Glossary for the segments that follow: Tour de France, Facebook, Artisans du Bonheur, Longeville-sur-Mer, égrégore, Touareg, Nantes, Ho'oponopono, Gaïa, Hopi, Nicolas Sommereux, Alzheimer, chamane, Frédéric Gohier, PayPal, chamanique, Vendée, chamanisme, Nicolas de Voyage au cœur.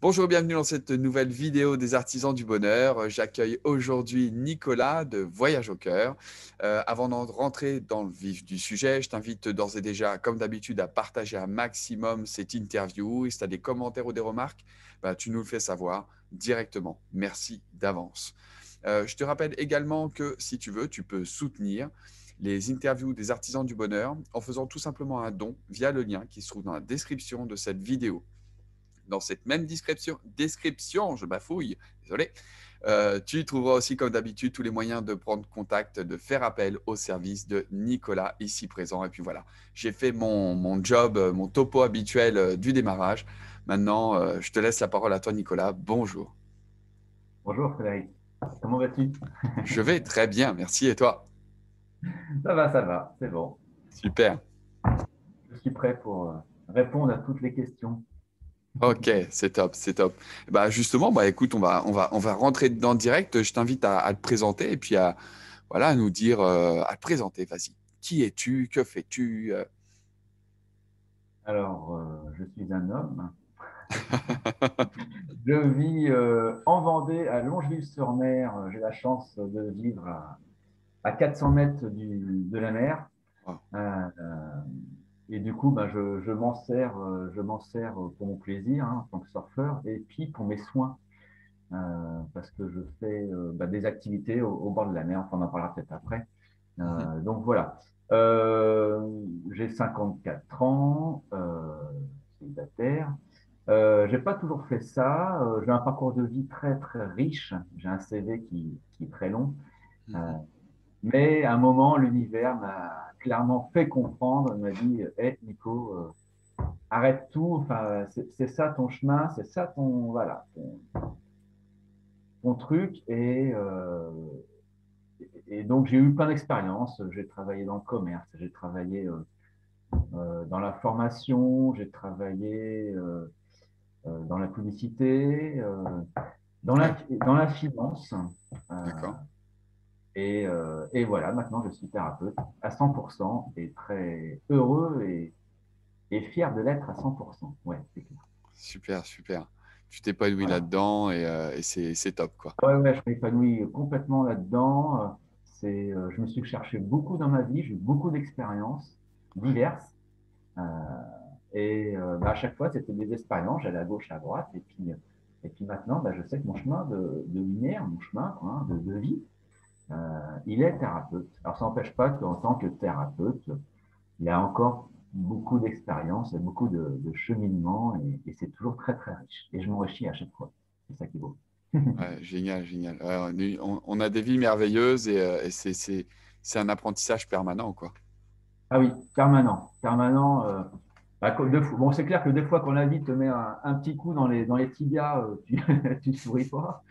Bonjour et bienvenue dans cette nouvelle vidéo des Artisans du Bonheur. J'accueille aujourd'hui Nicolas de Voyage au cœur. Avant de rentrer dans le vif du sujet, je t'invite d'ores et déjà, comme d'habitude, à partager un maximum cette interview. Et si tu as des commentaires ou des remarques, tu nous le fais savoir directement. Merci d'avance. Je te rappelle également que si tu veux, tu peux soutenir les interviews des Artisans du Bonheur en faisant tout simplement un don via le lien qui se trouve dans la description de cette vidéo. Dans cette même description, je bafouille, désolé, tu trouveras aussi comme d'habitude tous les moyens de prendre contact, de faire appel au service de Nicolas ici présent. Et puis voilà, j'ai fait mon job, mon topo habituel du démarrage. Maintenant, je te laisse la parole à toi Nicolas, bonjour. Bonjour Frédéric, comment vas-tu? Je vais très bien, merci, et toi? Ça va, c'est bon. Super. Je suis prêt pour répondre à toutes les questions. Ok, c'est top, c'est top. Justement, écoute, on va rentrer dedans direct. Je t'invite à te présenter et puis à nous dire, à te présenter, vas-y. Qui es-tu? Que fais-tu? Alors, je suis un homme. Je vis en Vendée, à Longeville-sur-Mer. J'ai la chance de vivre à 400 mètres de la mer. Oh. Et du coup, je m'en sers pour mon plaisir en tant que surfeur et puis pour mes soins, parce que je fais des activités au bord de la mer, on en parlera peut-être après. Donc voilà, j'ai 54 ans, célibataire, je n'ai pas toujours fait ça, j'ai un parcours de vie très très riche, j'ai un CV qui est très long. Mais à un moment, l'univers m'a clairement fait comprendre, m'a dit « Hey Nico, arrête tout, enfin, c'est ça ton chemin, c'est ça ton truc ». Et donc, j'ai eu plein d'expériences, j'ai travaillé dans le commerce, j'ai travaillé dans la formation, j'ai travaillé dans la publicité, dans la finance. D'accord. Et voilà, maintenant je suis thérapeute à 100% et très heureux et fier de l'être à 100%. Ouais, c'est clair. Super, super. Tu t'épanouis là-dedans et c'est top, quoi. Ouais, je m'épanouis complètement là-dedans. Je me suis cherché beaucoup dans ma vie, j'ai eu beaucoup d'expériences diverses. À chaque fois, c'était des expériences, j'allais à gauche, à droite. Et puis maintenant, je sais que mon chemin de lumière, mon chemin de vie, il est thérapeute. Alors, ça n'empêche pas qu'en tant que thérapeute, il y a encore beaucoup d'expérience et beaucoup de cheminement et c'est toujours très, très riche. Et je m'enrichis à chaque fois. C'est ça qui est beau. Ouais, génial, génial. Ouais, on a des vies merveilleuses et c'est un apprentissage permanent, quoi. Ah oui, permanent. Permanent. C'est clair que des fois, quand la vie te met un petit coup dans les tibias, tu ne souris pas.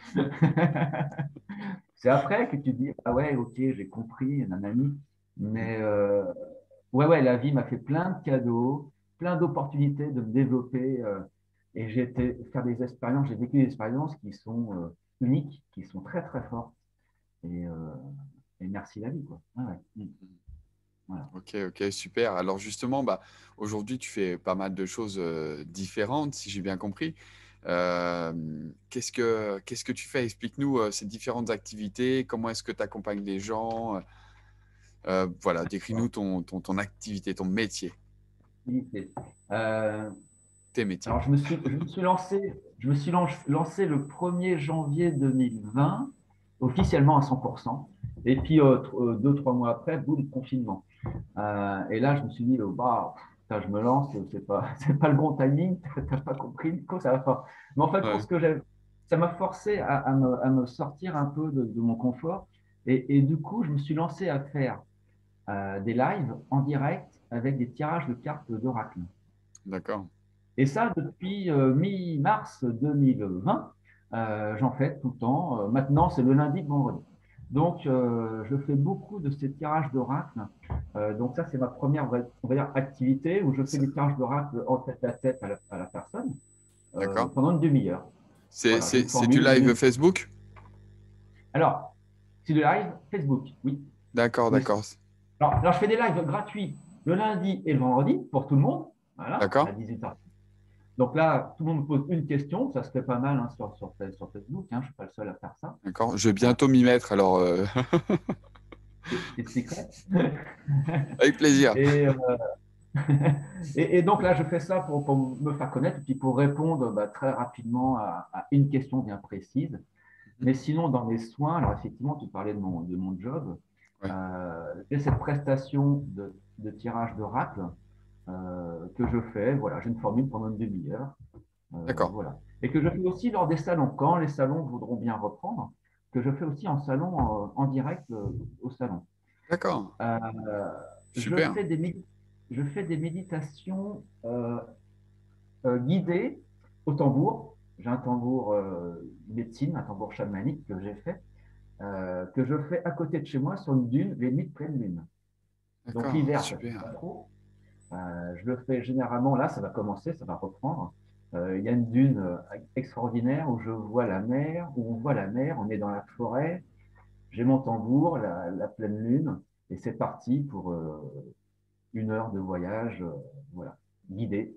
C'est après que tu te dis « Ah ouais, ok, j'ai compris, nanani ». Mais la vie m'a fait plein de cadeaux, plein d'opportunités de me développer. Et j'ai été faire des expériences, j'ai vécu des expériences qui sont uniques, qui sont très, très fortes. Et merci la vie, quoi. Ah ouais. Voilà. Ok, super. Alors justement, aujourd'hui, tu fais pas mal de choses différentes, si j'ai bien compris. Qu'est-ce que tu fais? Explique-nous ces différentes activités. Comment est-ce que tu accompagnes les gens? Décris-nous ton activité, ton métier. Tes métiers. Alors, je me suis lancé le 1er janvier 2020, officiellement à 100%. Et puis, 2-3 mois après, boum, confinement. Et là, je me suis dit, je me lance, c'est pas le bon timing, t'as pas compris, du coup, ça va pas. Mais en fait, parce que ça m'a forcé à me sortir un peu de mon confort. Et du coup, je me suis lancé à faire des lives en direct avec des tirages de cartes d'oracle. D'accord. Et ça, depuis mi-mars 2020, j'en fais tout le temps. Maintenant, c'est le lundi, le vendredi. Donc, je fais beaucoup de ces tirages d'oracle. Donc, ça, c'est ma première activité où je fais des tirages d'oracle en tête à tête à la personne pendant une demi-heure. C'est du live Facebook? Alors, c'est du live Facebook, oui. D'accord. Alors, je fais des lives gratuits le lundi et le vendredi pour tout le monde, voilà, à 18h. Donc là, tout le monde me pose une question, ça se fait pas mal hein, sur Facebook, hein, je ne suis pas le seul à faire ça. D'accord, je vais bientôt m'y mettre alors. C'est secret. Avec plaisir. Et donc là, je fais ça pour me faire connaître et puis pour répondre très rapidement à une question bien précise. Mais sinon, dans mes soins, alors effectivement, tu parlais de mon job. Ouais. J'ai cette prestation de tirage d'oracle que je fais. Voilà, j'ai une formule pendant une demi-heure. D'accord. Voilà. Et que je fais aussi lors des salons. Quand les salons voudront bien reprendre, que je fais aussi en salon, en direct au salon. D'accord. Super. Je fais des méditations guidées au tambour. J'ai un tambour médecine, un tambour chamanique que j'ai fait, que je fais à côté de chez moi sur une dune, les nuits de pleine lune. Donc l'hiver, ça ne fait pas trop. Je le fais généralement, là, ça va commencer, ça va reprendre. Il y a une dune extraordinaire où je vois la mer, où on voit la mer, on est dans la forêt. J'ai mon tambour, la pleine lune, et c'est parti pour une heure de voyage voilà, guidé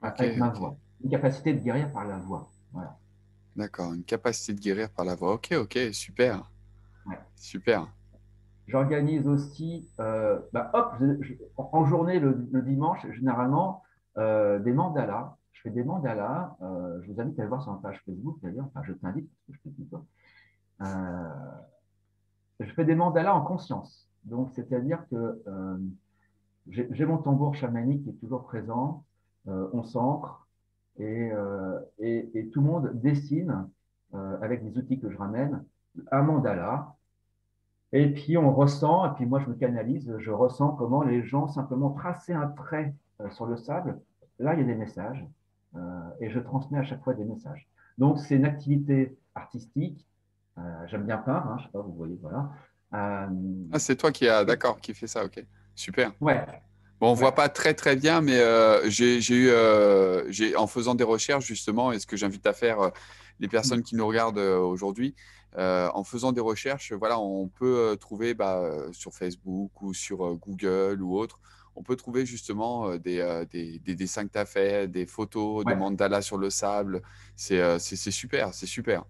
avec ma voix. Une capacité de guérir par la voix. Voilà. D'accord, une capacité de guérir par la voix. Ok, super. Ouais. Super. J'organise aussi, en journée le dimanche, généralement, des mandalas. Je fais des mandalas. Je vous invite à aller voir sur ma page Facebook d'ailleurs. Enfin, je t'invite parce que je te dis pas. Je fais des mandalas en conscience. Donc, c'est-à-dire que j'ai mon tambour chamanique qui est toujours présent. On s'ancre. Et tout le monde dessine avec des outils que je ramène un mandala et puis on ressent, et puis moi je me canalise, je ressens comment les gens simplement tracer un trait sur le sable. Là il y a des messages et je transmets à chaque fois des messages. Donc c'est une activité artistique, j'aime bien peindre, hein, je sais pas, vous voyez, voilà. C'est toi qui fait ça, ok, super. Ouais. Bon, on ne voit pas très bien, mais en faisant des recherches justement, et ce que j'invite à faire les personnes qui nous regardent aujourd'hui, en faisant des recherches, voilà, on peut trouver sur Facebook ou sur Google ou autre, on peut trouver justement des dessins que tu as faits, des photos, des mandalas sur le sable. C'est super, c'est super.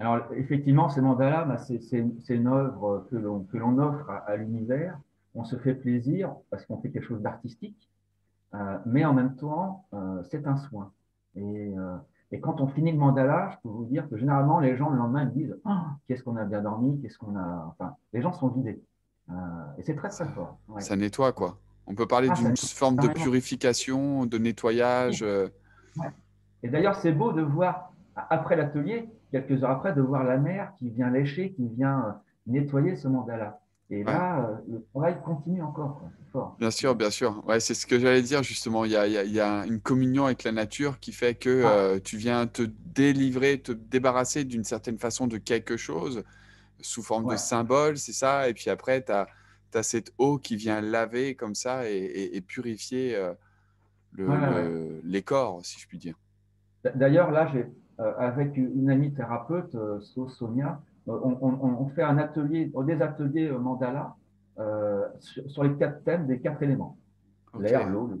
Alors effectivement, ces mandalas, c'est une œuvre que l'on offre à l'univers. On se fait plaisir parce qu'on fait quelque chose d'artistique, mais en même temps, c'est un soin. Et quand on finit le mandala, je peux vous dire que généralement, les gens le lendemain me disent « qu'est-ce qu'on a bien dormi, qu'est-ce qu'on a… » Enfin, les gens sont vidés. Et c'est très fort. Ouais. Ça nettoie, quoi. On peut parler d'une forme de purification, de nettoyage. Ouais. Et d'ailleurs, c'est beau de voir, après l'atelier, quelques heures après, de voir la mère qui vient lécher, qui vient nettoyer ce mandala. Et là, le travail continue encore, c'est fort. Bien sûr, bien sûr. Ouais, c'est ce que j'allais dire justement. Il y a une communion avec la nature qui fait que tu viens te délivrer, te débarrasser d'une certaine façon de quelque chose sous forme de symbole, c'est ça. Et puis après, tu as cette eau qui vient laver comme ça et purifier les corps, si je puis dire. D'ailleurs, là, j'ai avec une amie thérapeute, Sonia, on fait des ateliers mandala sur les 4 thèmes des 4 éléments. Okay. L'air, l'eau,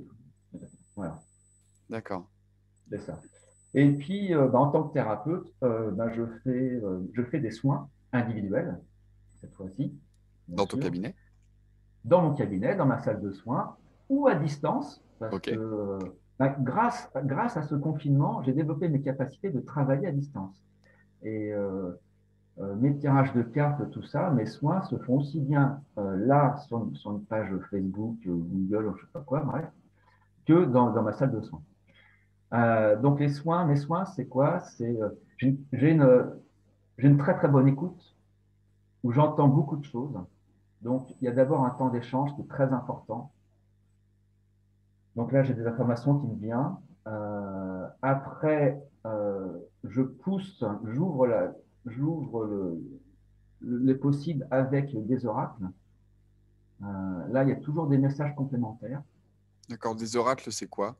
voilà. D'accord. C'est ça. Et puis, en tant que thérapeute, je fais des soins individuels, cette fois-ci. Dans ton cabinet? Dans mon cabinet, dans ma salle de soins, ou à distance, parce que grâce à ce confinement, j'ai développé mes capacités de travailler à distance. Et mes tirages de cartes, tout ça, mes soins se font aussi bien là, sur une page Facebook, Google, je ne sais pas quoi, bref, que dans ma salle de soins. Donc, mes soins, c'est quoi ? J'ai une très, très bonne écoute où j'entends beaucoup de choses. Donc, il y a d'abord un temps d'échange qui est très important. Donc là, j'ai des informations qui me viennent. Après, j'ouvre les possibles avec des oracles. Là, il y a toujours des messages complémentaires. D'accord, des oracles, c'est quoi ?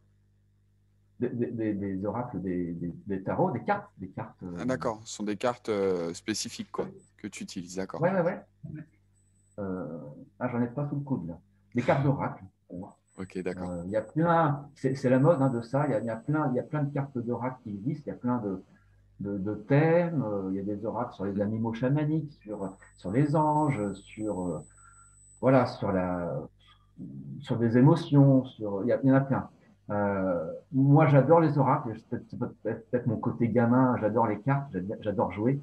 Des oracles, des tarots, des cartes. Ah, d'accord, ce sont des cartes spécifiques que tu utilises, d'accord. Oui. J'en ai pas sous le coude, là. Des cartes d'oracle. Ok, d'accord. Il y a plein, c'est la mode de ça, il y a plein de cartes d'oracles qui existent, il y a plein de thèmes, il y a des oracles sur les animaux chamaniques, sur les anges, voilà, sur des émotions, il y en a plein. Moi, j'adore les oracles, c'est peut-être mon côté gamin, j'adore les cartes, j'adore jouer.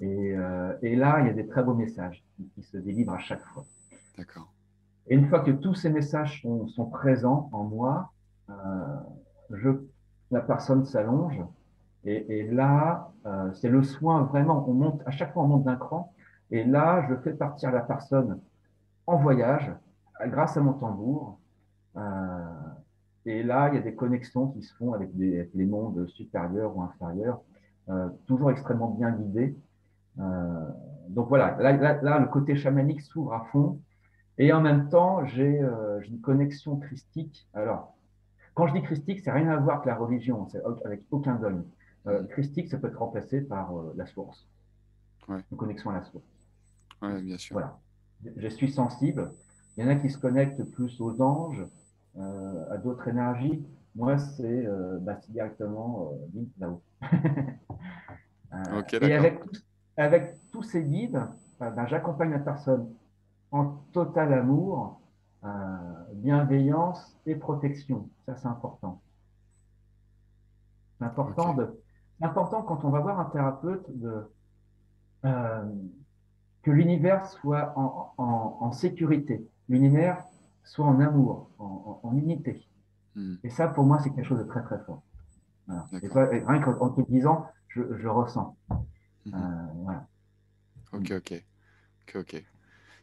Et là, il y a des très beaux messages qui se délivrent à chaque fois. D'accord. Et une fois que tous ces messages sont présents en moi, la personne s'allonge. Et là, c'est le soin vraiment. À chaque fois, on monte d'un cran. Et là, je fais partir la personne en voyage grâce à mon tambour. Et là, il y a des connexions qui se font avec les mondes supérieurs ou inférieurs, toujours extrêmement bien guidés. Donc voilà, là, le côté chamanique s'ouvre à fond. Et en même temps, j'ai une connexion christique. Alors, quand je dis christique, ça n'a rien à voir avec la religion, c'est avec aucun dogme. Christique, ça peut être remplacé par la source, ouais. Une connexion à la source. Oui, bien sûr. Voilà. Je suis sensible. Il y en a qui se connectent plus aux anges, à d'autres énergies. Moi, c'est directement là-haut. Okay, et avec tous ces guides, j'accompagne la personne en total amour, bienveillance et protection. Ça, c'est important. C'est important, okay. C'est important quand on va voir un thérapeute que l'univers soit en sécurité, l'univers soit en amour, en unité. Mm. Et ça, pour moi, c'est quelque chose de très, très fort. Voilà. Et toi, rien qu'en te disant, je ressens. Mm-hmm. Voilà. Ok.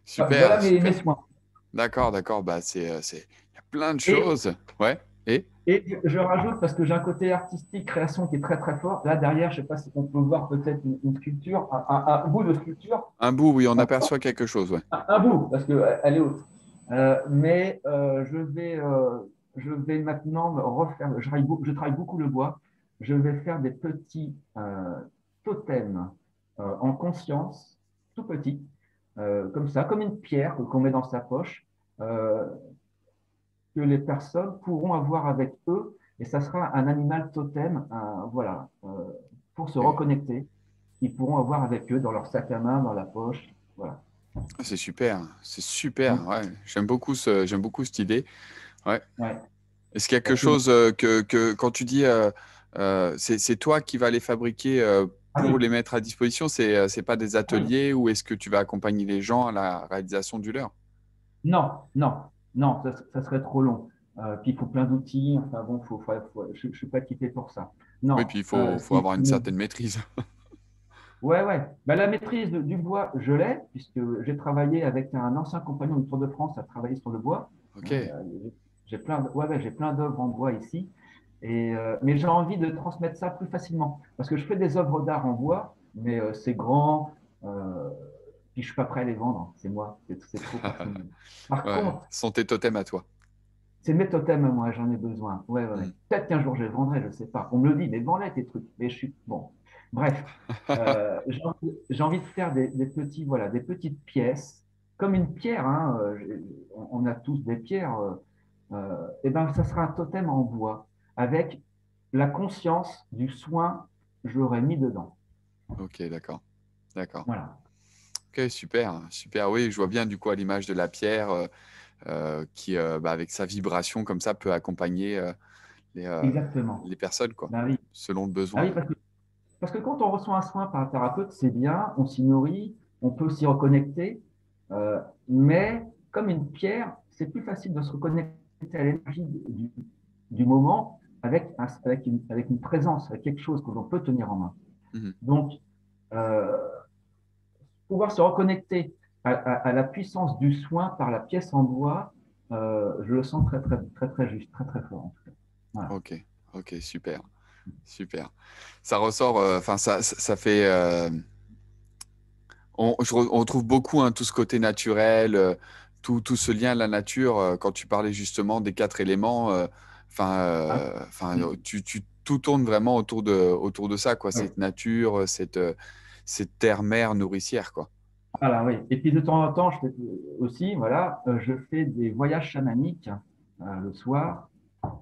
Super. Voilà mes soins. D'accord. Bah, il y a plein de choses. Ouais. Et je rajoute, parce que j'ai un côté artistique, création qui est très, très fort. Là, derrière, je ne sais pas si on peut voir peut-être une sculpture, un bout de sculpture. Un bout, oui, on aperçoit quelque chose. Ouais. Un bout, parce qu'elle est haute. Mais je vais maintenant refaire, je travaille beaucoup le bois. Je vais faire des petits totems en conscience, tout petits. Comme ça, comme une pierre qu'on met dans sa poche, que les personnes pourront avoir avec eux, et ça sera un animal totem, pour se reconnecter, qu'ils pourront avoir avec eux dans leur sac à main, dans la poche, voilà. C'est super, ouais. J'aime beaucoup cette idée, ouais. Est-ce qu'il y a quelque chose que quand tu dis c'est toi qui vas les fabriquer pour les mettre à disposition, ce n'est pas des ateliers où est-ce que tu vas accompagner les gens à la réalisation du leur? Non, ça serait trop long. Puis il faut plein d'outils, enfin bon, je ne suis pas équipé pour ça. Non. Oui, puis il faut avoir une certaine maîtrise. Ouais. Ben, la maîtrise du bois, je l'ai, puisque j'ai travaillé avec un ancien compagnon du Tour de France à travailler sur le bois. Ok. J'ai plein d'œuvres en bois ici. Mais j'ai envie de transmettre ça plus facilement, parce que je fais des œuvres d'art en bois, mais c'est grand, puis je ne suis pas prêt à les vendre, c'est moi, c'est trop personnel. Par contre… Ce sont tes totems à toi. C'est mes totems à moi, j'en ai besoin. Ouais. Peut-être qu'un jour je les vendrai, je ne sais pas. On me le dit, mais vends-les tes trucs. Mais je suis… Bon, bref, j'ai envie de faire des petites pièces, comme une pierre, hein. On a tous des pierres. Ça sera un totem en bois, avec la conscience du soin que j'aurais mis dedans. Ok, d'accord. Voilà. Ok, super. Oui, je vois bien du coup à l'image de la pierre qui, avec sa vibration comme ça, peut accompagner les personnes, quoi, selon le besoin. Oui, parce que quand on reçoit un soin par un thérapeute, c'est bien, on s'y nourrit, on peut s'y reconnecter, mais comme une pierre, c'est plus facile de se reconnecter à l'énergie du moment avec une présence, avec quelque chose que l'on peut tenir en main. Mmh. Donc, pouvoir se reconnecter à la puissance du soin par la pièce en bois, je le sens très, très, très, très juste, très, très fort en tout cas. Voilà. Ok, super. Ça ressort, ça fait… on trouve beaucoup tout ce côté naturel, tout ce lien à la nature, quand tu parlais justement des 4 éléments… tout tourne vraiment autour de ça, quoi. Cette nature, cette terre-mère nourricière, quoi. Voilà, oui. Et puis de temps en temps, je fais des voyages chamaniques le soir.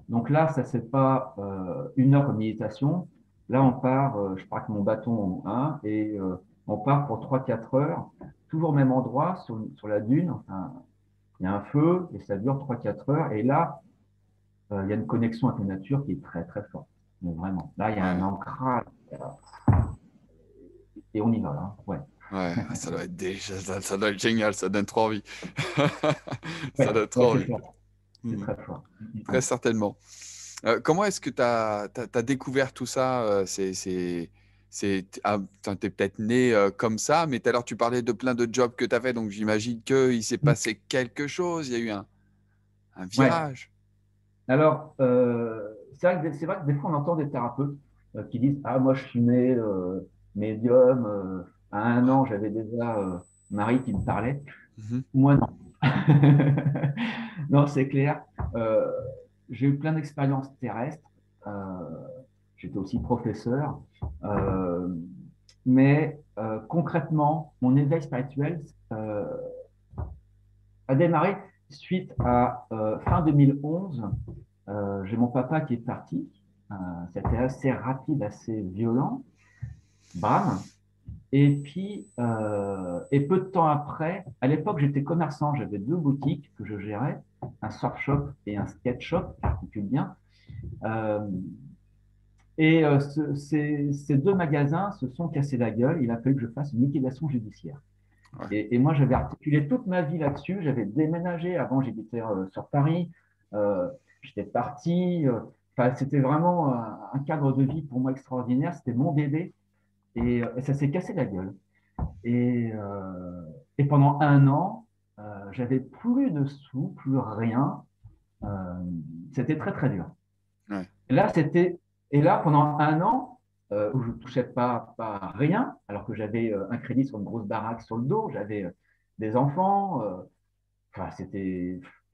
Donc là, ça c'est pas 1 heure de méditation. Là, on part, je pars avec mon bâton en 1 et on part pour 3-4 heures, toujours au même endroit, sur la dune. Enfin, il y a un feu et ça dure 3-4 heures. Et là, il y a une connexion avec la nature qui est très, très forte. Donc, vraiment, là, il y a un ancrage. Et on y va, là. Ouais. Ouais, ça doit être ça doit être génial, ça donne trop envie. Ça donne trop envie. C'est très fort. Très certainement. Comment est-ce que tu as découvert tout ça? Tu es peut-être né comme ça, mais tout à l'heure, tu parlais de plein de jobs que tu avais, donc j'imagine qu'il s'est passé quelque chose, il y a eu un virage. Ouais. Alors, c'est vrai que des fois, on entend des thérapeutes qui disent « Ah, moi, je suis né médium ». À 1 an, j'avais déjà Marie qui me parlait. Moi, non. Non, c'est clair. J'ai eu plein d'expériences terrestres. J'étais aussi professeur. Mais concrètement, mon éveil spirituel a démarré suite à fin 2011. J'ai mon papa qui est parti. C'était assez rapide, assez violent. Bam! Et puis, et peu de temps après, à l'époque, j'étais commerçant. J'avais 2 boutiques que je gérais, un surf shop et un skate shop, j'articule bien. Ces 2 magasins se sont cassés la gueule. Il a fallu que je fasse une liquidation judiciaire. Ouais. Et moi, j'avais articulé toute ma vie là-dessus. J'avais déménagé. Avant, j'habitais sur Paris. J'étais parti. C'était vraiment un cadre de vie pour moi extraordinaire. C'était mon bébé. Et ça s'est cassé la gueule. Et pendant 1 an, j'avais plus de sous, plus rien. C'était très, très dur. Ouais. Et là, pendant 1 an, où je ne touchais pas rien, alors que j'avais un crédit sur une grosse baraque sur le dos, j'avais des enfants.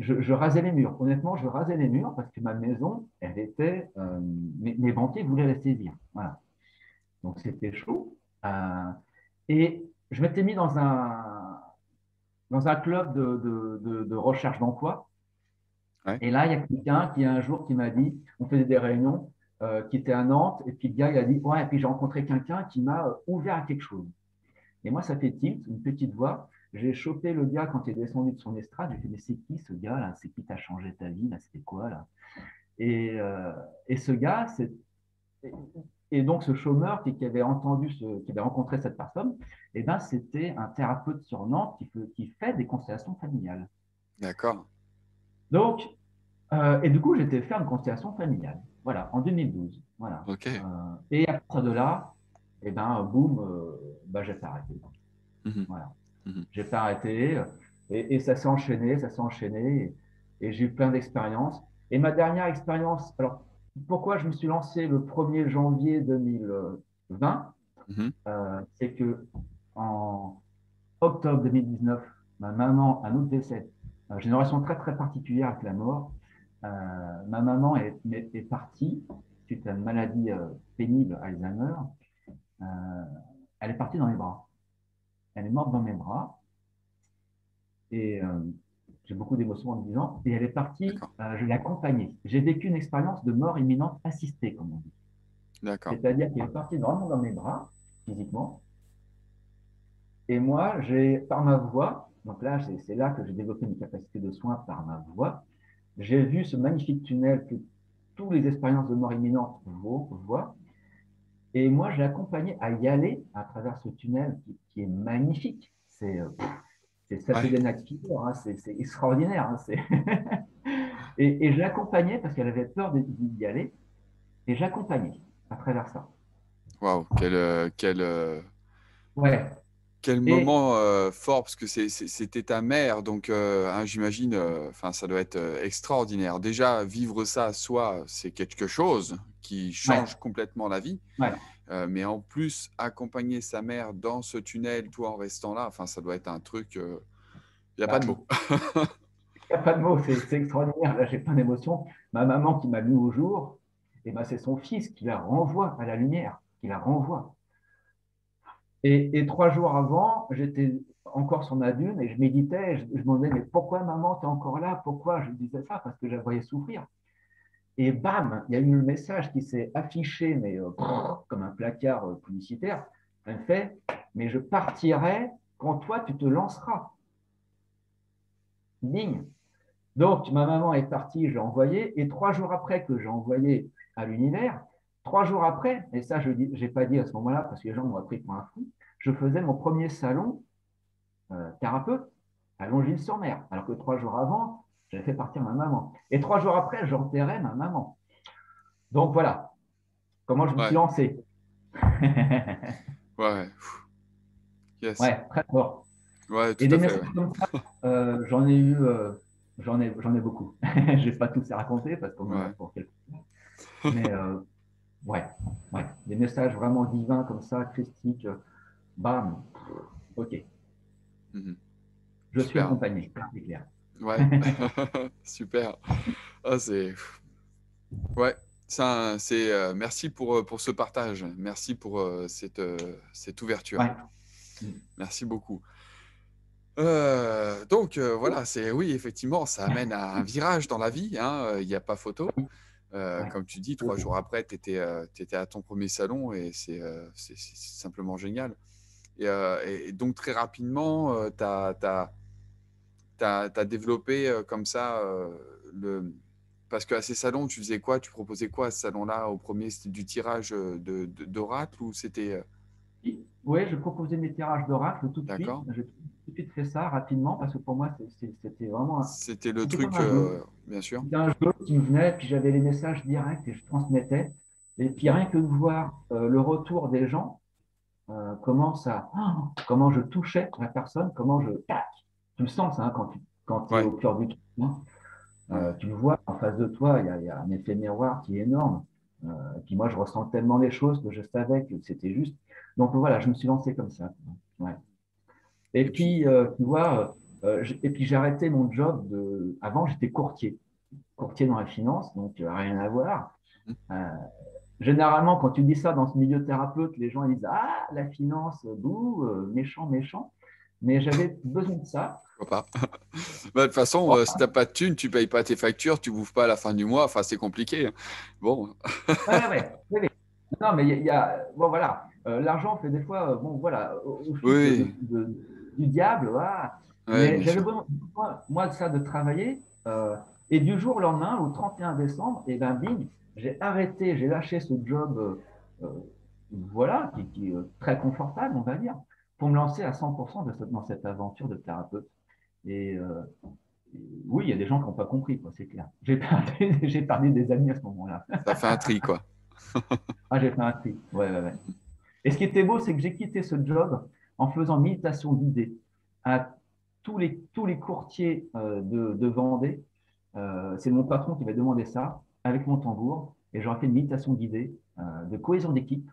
Je rasais les murs. Honnêtement, je rasais les murs parce que ma maison, elle était… mes banquiers voulaient la saisir. Voilà. Donc, c'était chaud. Et je m'étais mis dans un club de recherche d'emploi. Ouais. Et là, il y a quelqu'un qui, un jour, qui m'a dit, on faisait des réunions, qui était à Nantes. Et puis, le gars, il a dit, ouais, et puis j'ai rencontré quelqu'un qui m'a ouvert à quelque chose. Et moi, ça fait tilt, une petite voix. J'ai chopé le gars quand il est descendu de son estrade. J'ai fait, mais c'est qui ce gars-là? C'est qui t'a changé ta vie? Là, c'était quoi, là? Et ce gars, c'est… Et donc, ce chômeur qui avait rencontré cette personne, eh ben, c'était un thérapeute sur Nantes qui fait des constellations familiales. D'accord. Donc, et du coup, j'étais faire une constellation familiale. Voilà, en 2012. Voilà. Okay. Et à partir de là, eh ben, boum, j'ai pas arrêté. Voilà. J'ai pas arrêté. Et ça s'est enchaîné, Et j'ai eu plein d'expériences. Et ma dernière expérience… alors, pourquoi je me suis lancé le 1er janvier 2020, c'est que en octobre 2019, ma maman, un autre décès, j'ai une relation très très particulière avec la mort. Ma maman est partie suite à une maladie pénible, Alzheimer. Elle est partie dans mes bras. Elle est morte dans mes bras. Et j'ai beaucoup d'émotions en me disant, et elle est partie, je l'ai accompagnée. J'ai vécu une expérience de mort imminente assistée, comme on dit. D'accord. C'est-à-dire qu'elle est partie vraiment dans mes bras, physiquement. Et moi, par ma voix, donc là, c'est là que j'ai développé mes capacités de soins par ma voix, j'ai vu ce magnifique tunnel que toutes les expériences de mort imminente voient. Et moi, je l'ai accompagnée à y aller à travers ce tunnel qui est magnifique. Ça fait des nacs-figures, c'est extraordinaire. Et je l'accompagnais parce qu'elle avait peur d'y aller. Et je l'accompagnais à travers ça. Waouh, quel moment fort, parce que c'était ta mère. Donc, j'imagine, ça doit être extraordinaire. Déjà, vivre ça, soit c'est quelque chose qui change complètement la vie. Ouais. Mais en plus, accompagner sa mère dans ce tunnel, toi en restant là, ça doit être un truc… Il n'y a pas de mots. Il n'y a pas de mots, c'est extraordinaire. Là, j'ai plein d'émotions. Ma maman qui m'a mis au jour, eh ben, c'est son fils qui la renvoie à la lumière, qui la renvoie. Et 3 jours avant, j'étais encore sur ma dune et je méditais, je me demandais mais pourquoi maman t'es encore là, pourquoi je disais ça, parce que je la voyais souffrir. Et bam, il y a eu le message qui s'est affiché, mais comme un placard publicitaire, un fait, mais je partirai quand toi tu te lanceras. Ding. Donc ma maman est partie, je l'ai envoyée, et 3 jours après que j'ai envoyé à l'univers, 3 jours après, et ça je n'ai pas dit à ce moment-là parce que les gens m'ont appris pour un fou, je faisais mon premier salon thérapeute à Longeville-sur-Mer, alors que 3 jours avant, j'avais fait partir ma maman. Et 3 jours après, j'enterrais ma maman. Donc voilà, comment je me suis lancé. Ouais. Yes. Ouais, très fort. Ouais, tout et des messages comme ça, j'en ai eu, j'en ai beaucoup. Je n'ai pas tous à raconter parce qu'on en a pour quelques temps. Mais ouais, des messages vraiment divins comme ça, christiques, bam, ok. Mm-hmm. Je suis accompagné, c'est clair. Ouais, super. Ah, c'est... Ouais, ça, c'est... Merci pour ce partage. Merci pour cette ouverture. Ouais. Merci beaucoup. Donc, voilà, c'est... Oui, effectivement, ça amène à un virage dans la vie. Hein. Il n'y a pas photo. Comme tu dis, 3 jours après, tu étais à ton premier salon et c'est simplement génial. Et donc, très rapidement, tu as développé comme ça, parce qu'à ces salons, tu faisais quoi? Tu proposais quoi à ce salon-là? Au premier, c'était du tirage d'oracle ou c'était… Oui, je proposais mes tirages d'oracle tout de suite. J'ai tout de suite fait ça rapidement parce que pour moi, c'était vraiment… C'était le truc, bien sûr. C'était un jeu qui me venait, puis j'avais les messages directs et je transmettais. Et puis rien que de voir le retour des gens, comment je touchais la personne, comment je… Tu le sens, hein, quand tu es au cœur du truc. Hein. Tu le vois en face de toi, il y a un effet miroir qui est énorme. Et puis moi, je ressens tellement les choses que je savais que c'était juste. Donc voilà, je me suis lancé comme ça. Ouais. Et puis, tu vois, j'ai arrêté mon job. Avant, j'étais courtier dans la finance, donc rien à voir. Généralement, quand tu dis ça dans ce milieu thérapeute, les gens ils disent « Ah, la finance, bouh, méchant, méchant ». Mais j'avais besoin de ça. Pas. Bah, de toute façon, si tu n'as pas de thunes, tu ne payes pas tes factures, tu ne bouffes pas à la fin du mois. Enfin, c'est compliqué. Bon. Ouais. Non, mais il y a. Bon, voilà. L'argent fait des fois. Bon, voilà. Du diable. Voilà. Ouais, mais j'avais besoin, moi, de ça, de travailler. Et du jour au lendemain, au 31 décembre, et ben, bing, j'ai arrêté, j'ai lâché ce job, voilà, qui est très confortable, on va dire, pour me lancer à 100% dans cette aventure de thérapeute. Et oui, il y a des gens qui n'ont pas compris, quoi, c'est clair. J'ai perdu des amis à ce moment-là. Ça fait un tri, quoi. Ah, j'ai fait un tri, ouais. Et ce qui était beau, c'est que j'ai quitté ce job en faisant méditation guidée à tous les courtiers de Vendée. C'est mon patron qui m'a demandé ça, avec mon tambour. Et j'aurais fait une méditation guidée de cohésion d'équipe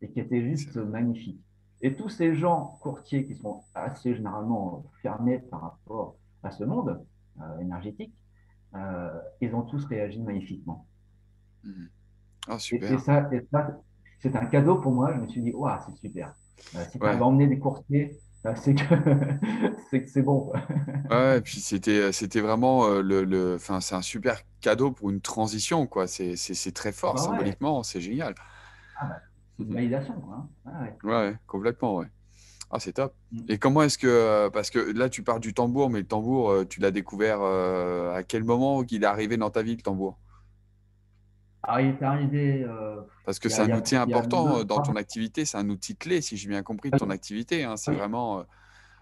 et qui était juste magnifique. Et tous ces gens courtiers qui sont assez généralement fermés par rapport à ce monde énergétique, ils ont tous réagi magnifiquement. Mmh. Oh, super. Et ça c'est un cadeau pour moi. Je me suis dit, waouh, ouais, c'est super. Si tu vas emmener des courtiers, c'est que c'est bon. Ouais, et puis c'était vraiment c'est un super cadeau pour une transition, quoi. C'est très fort symboliquement, c'est génial. Ah, bah. Une validation, quoi. Ah, ouais, complètement, ouais. Ah, c'est top. Et comment est-ce que… Parce que là, tu parles du tambour, mais le tambour, tu l'as découvert à quel moment qu'il est arrivé dans ta vie, le tambour? Alors, il est arrivé… parce que c'est un outil important dans ton activité, c'est un outil clé, si j'ai bien compris, de ton activité. Hein. C'est vraiment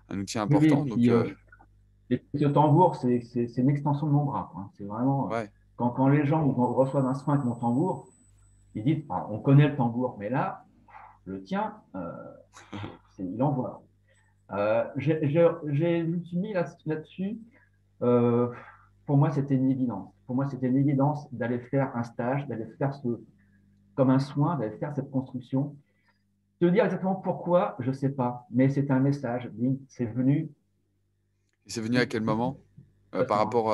un outil important. Oui, puis, donc, le tambour, c'est une extension de mon bras. Hein. C'est vraiment… Quand les gens reçoivent un soin avec mon tambour, ils disent, on connaît le tambour, mais là, le tien, il envoie. Je me suis mis là-dessus. Pour moi, c'était une évidence. Pour moi, c'était une évidence d'aller faire un stage, d'aller faire comme un soin, d'aller faire cette construction. Te dire exactement pourquoi, je ne sais pas, mais c'est un message. C'est venu. C'est venu à quel moment? Par rapport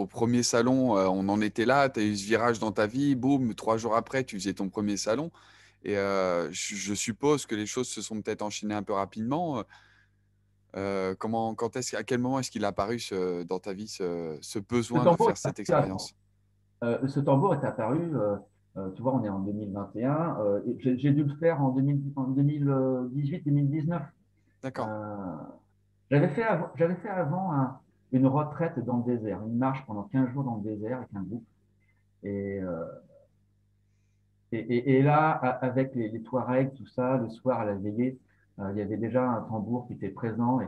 au premier salon, on en était là, tu as eu ce virage dans ta vie, boum, 3 jours après, tu faisais ton premier salon. Et je suppose que les choses se sont peut-être enchaînées un peu rapidement. À quel moment est-ce qu'il a apparu dans ta vie ce besoin de faire cette expérience ? Ce tambour est apparu, tu vois, on est en 2021, j'ai dû le faire en 2018-2019. D'accord. J'avais fait avant une retraite dans le désert, une marche pendant 15 jours dans le désert avec un groupe. Et là, avec les Touaregs, tout ça, le soir à la veillée, il y avait déjà un tambour qui était présent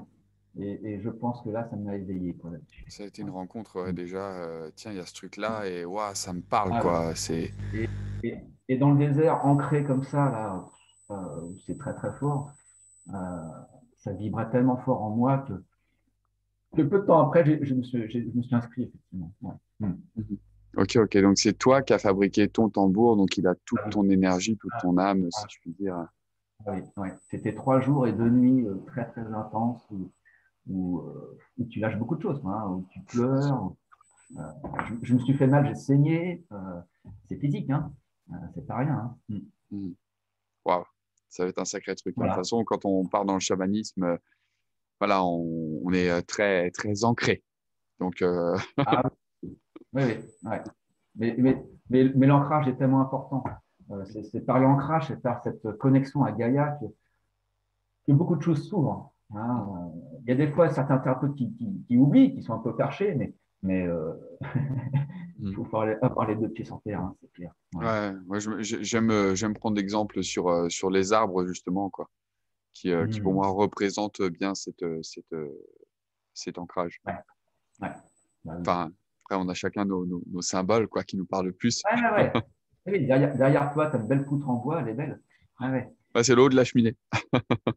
et je pense que là, ça m'a éveillé. Quoi, ça a été une rencontre déjà, tiens, il y a ce truc-là et ouah, ça me parle. Quoi. C'est... Et dans le désert, ancré comme ça, là, c'est très très fort, ça vibrait tellement fort en moi que peu de temps après, je me suis inscrit, effectivement. Ouais. Ok, donc c'est toi qui as fabriqué ton tambour, donc il a toute ton énergie, toute ton âme, si je puis dire. Oui. C'était 3 jours et 2 nuits très très intenses où tu lâches beaucoup de choses, où tu pleures. Je me suis fait mal, j'ai saigné. C'est physique, c'est pas rien. Waouh, ça va être un sacré truc. Voilà. De toute façon, quand on part dans le chamanisme, voilà, on est très très ancré. Donc. Oui. Mais l'ancrage est tellement important. C'est par l'ancrage, c'est par cette connexion à Gaïa que beaucoup de choses s'ouvrent. Il y a des fois certains thérapeutes qui oublient, qui sont un peu perchés, mais il faut avoir les 2 pieds sur terre, c'est clair. Ouais. Moi, j'aime prendre l'exemple sur les arbres, justement, qui pour moi représentent bien cet ancrage. Ouais. Enfin, après, on a chacun nos symboles qui nous parlent le plus. Ouais. Oui, derrière toi, tu as une belle poutre en bois, elle est belle. Ah ouais. C'est le haut de la cheminée.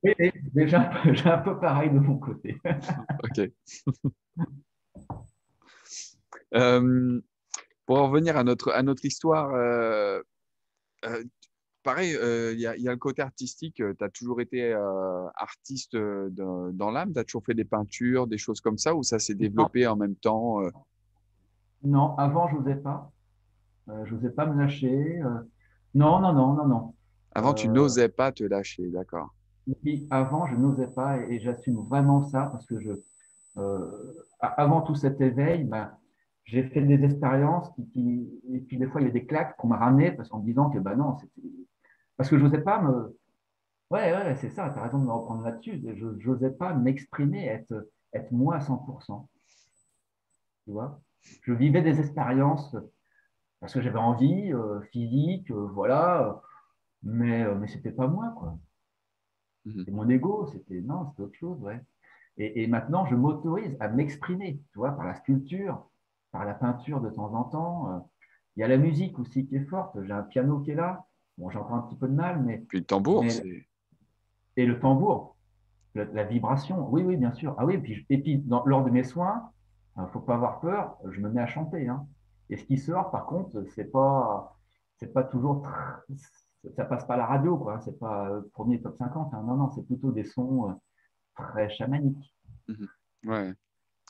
Oui, déjà, j'ai un peu pareil de mon côté. Ok. Pour en revenir à notre histoire, pareil, il y a le côté artistique. Tu as toujours été artiste dans l'âme. Tu as toujours fait des peintures, des choses comme ça, ou ça s'est développé en même temps Non, avant, je n'osais pas. Je n'osais pas me lâcher. Non. Avant, tu n'osais pas te lâcher, d'accord. Oui, avant, je n'osais pas et j'assume vraiment ça parce que avant tout cet éveil, j'ai fait des expériences et puis des fois, il y a des claques qu'on m'a ramené parce qu'en me disant que non, c'était… Parce que je n'osais pas me… Ouais, c'est ça, tu as raison de me reprendre là-dessus. Je n'osais pas m'exprimer, être moi à 100%. Tu vois ? Je vivais des expériences… Parce que j'avais envie, physique, voilà, mais c'était pas moi, quoi. C'était mon ego, c'était autre chose, ouais. Et maintenant, je m'autorise à m'exprimer, tu vois, par la sculpture, par la peinture de temps en temps. Il y a la musique aussi qui est forte. J'ai un piano qui est là. Bon, j'entends un petit peu de mal, mais… Puis le tambour, c'est… Et le tambour, la vibration, oui, bien sûr. Ah oui, et puis lors de mes soins, il ne faut pas avoir peur, je me mets à chanter, Et ce qui sort, par contre, c'est pas toujours… Ça passe pas à la radio, quoi. C'est pas premier top 50. Non, c'est plutôt des sons très chamaniques. Ouais.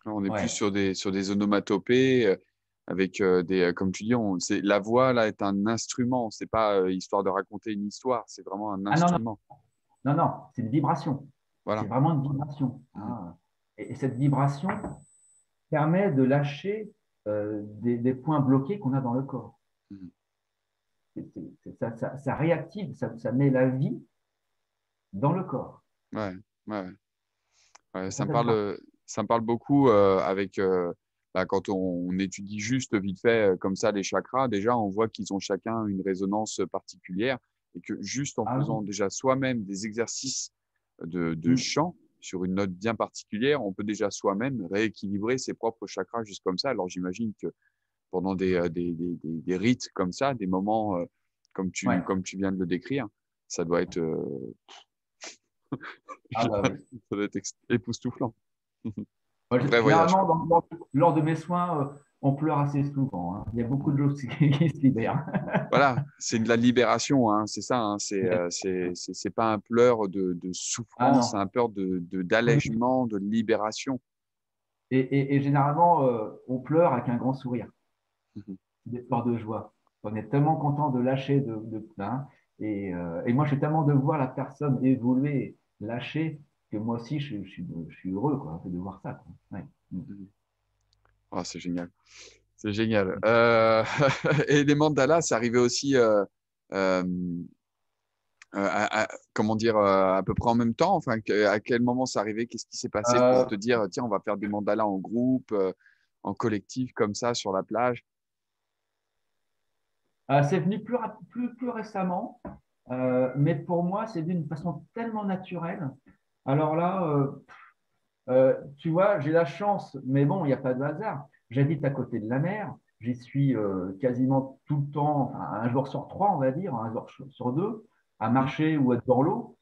Alors, on est plus sur des onomatopées avec des… Comme tu dis, la voix, là, est un instrument. C'est pas histoire de raconter une histoire. C'est vraiment un instrument. Non, c'est une vibration. Voilà. C'est vraiment une vibration. Et cette vibration permet de lâcher… des points bloqués qu'on a dans le corps. Ça réactive, ça met la vie dans le corps. Ouais, ça me parle beaucoup avec… quand on étudie juste vite fait comme ça les chakras, déjà on voit qu'ils ont chacun une résonance particulière et que juste en faisant déjà soi-même des exercices de chant, sur une note bien particulière, on peut déjà soi-même rééquilibrer ses propres chakras juste comme ça. Alors, j'imagine que pendant des rites comme ça, des moments comme tu viens de le décrire, ça doit être, ça doit être époustouflant. Lors de mes soins, on pleure assez souvent. Il y a beaucoup de choses qui se libèrent. Voilà, c'est de la libération, c'est ça. C'est pas un pleur de souffrance, c'est un pleur d'allègement, de libération. Et généralement, on pleure avec un grand sourire, des pleurs de joie. On est tellement content de lâcher, de et moi, je suis tellement de voir la personne évoluer, lâcher, que moi aussi, je suis heureux quoi, de voir ça. Ouais. Oh, c'est génial. C'est génial. Et les mandalas, c'est arrivé aussi, comment dire, à peu près en même temps. Enfin, à quel moment c'est arrivé? Qu'est-ce qui s'est passé pour te dire, tiens, on va faire des mandalas en groupe, en collectif, comme ça, sur la plage? C'est venu plus récemment, mais pour moi, c'est d'une façon tellement naturelle. Alors là, tu vois, j'ai la chance, mais bon, il n'y a pas de hasard. J'habite à côté de la mer, j'y suis quasiment tout le temps, un jour sur trois, on va dire, un jour sur deux, à marcher ou à être dans l'eau.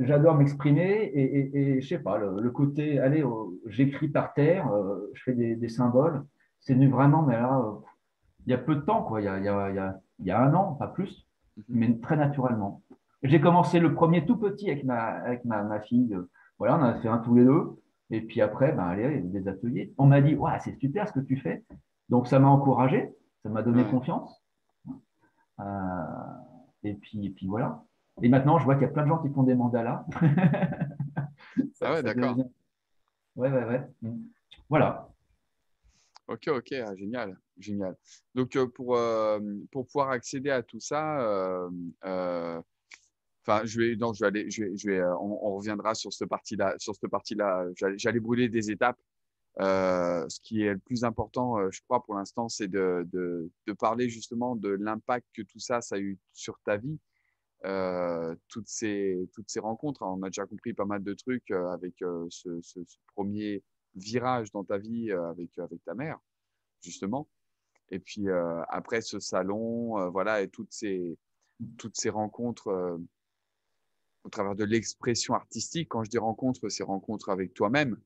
J'adore m'exprimer et je sais pas, le côté, allez, j'écris par terre, je fais des symboles. C'est venu vraiment, mais là, il y a peu de temps, quoi. Il y a un an, pas plus, mais très naturellement. J'ai commencé le premier tout petit avec ma fille. Voilà, on en a fait un tous les deux. Et puis après, ben, allez, des ateliers. On m'a dit, ouais, c'est super ce que tu fais. Donc, ça m'a encouragé, ça m'a donné confiance. Et puis voilà. Et maintenant, je vois qu'il y a plein de gens qui font des mandalas. Ah ouais, d'accord. Devient... Ouais. Voilà. Ok, ah, génial. Donc, pour pouvoir accéder à tout ça… Enfin, on reviendra sur cette partie-là. J'allais brûler des étapes. Ce qui est le plus important, je crois, pour l'instant, c'est de parler justement de l'impact que tout ça, ça a eu sur ta vie. Toutes ces rencontres, on a déjà compris pas mal de trucs avec ce premier virage dans ta vie avec ta mère, justement. Et puis après ce salon, voilà, et toutes ces rencontres. Au travers de l'expression artistique, quand je dis rencontre, c'est rencontre avec toi-même.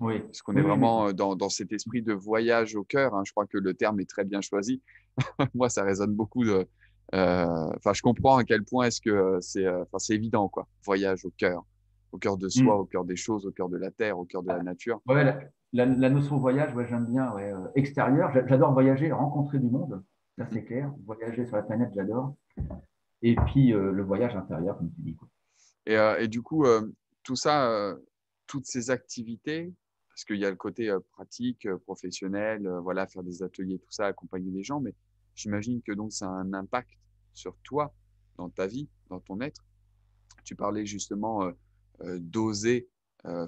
Oui. Parce qu'on est vraiment dans cet esprit de voyage au cœur. Hein. Je crois que le terme est très bien choisi. Moi, ça résonne beaucoup. Enfin, je comprends à quel point est-ce que c'est. Enfin, c'est évident, quoi. Voyage au cœur de soi, au cœur des choses, au cœur de la terre, au cœur de la nature. Ouais, la notion voyage, ouais, j'aime bien. Ouais. Extérieur, j'adore voyager, rencontrer du monde. Ça, c'est clair. Voyager sur la planète, j'adore. Et puis, le voyage intérieur, comme tu dis. Quoi. Et du coup, tout ça, toutes ces activités, parce qu'il y a le côté pratique, professionnel, voilà, faire des ateliers, tout ça, accompagner les gens, mais j'imagine que donc ça a un impact sur toi, dans ta vie, dans ton être. Tu parlais justement d'oser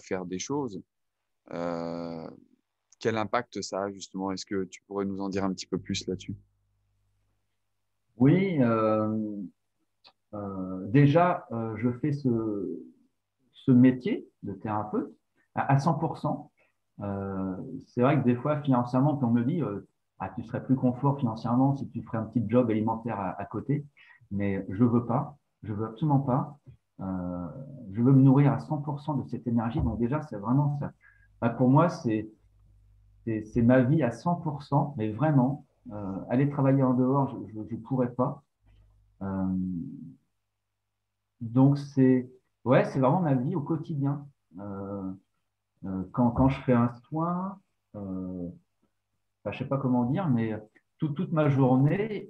faire des choses. Quel impact ça a justement? Est-ce que tu pourrais nous en dire un petit peu plus là-dessus? Oui, déjà, je fais ce métier de thérapeute à 100%. C'est vrai que des fois, financièrement, on me dit tu serais plus confort financièrement si tu ferais un petit job alimentaire à côté. Mais je ne veux pas, je ne veux absolument pas. Je veux me nourrir à 100% de cette énergie. Donc déjà, c'est vraiment ça. Bah, pour moi, c'est ma vie à 100%, mais vraiment. Aller travailler en dehors, je ne pourrais pas. Donc, c'est vraiment ma vie au quotidien. Quand je fais un soin, je ne sais pas comment dire, mais toute ma journée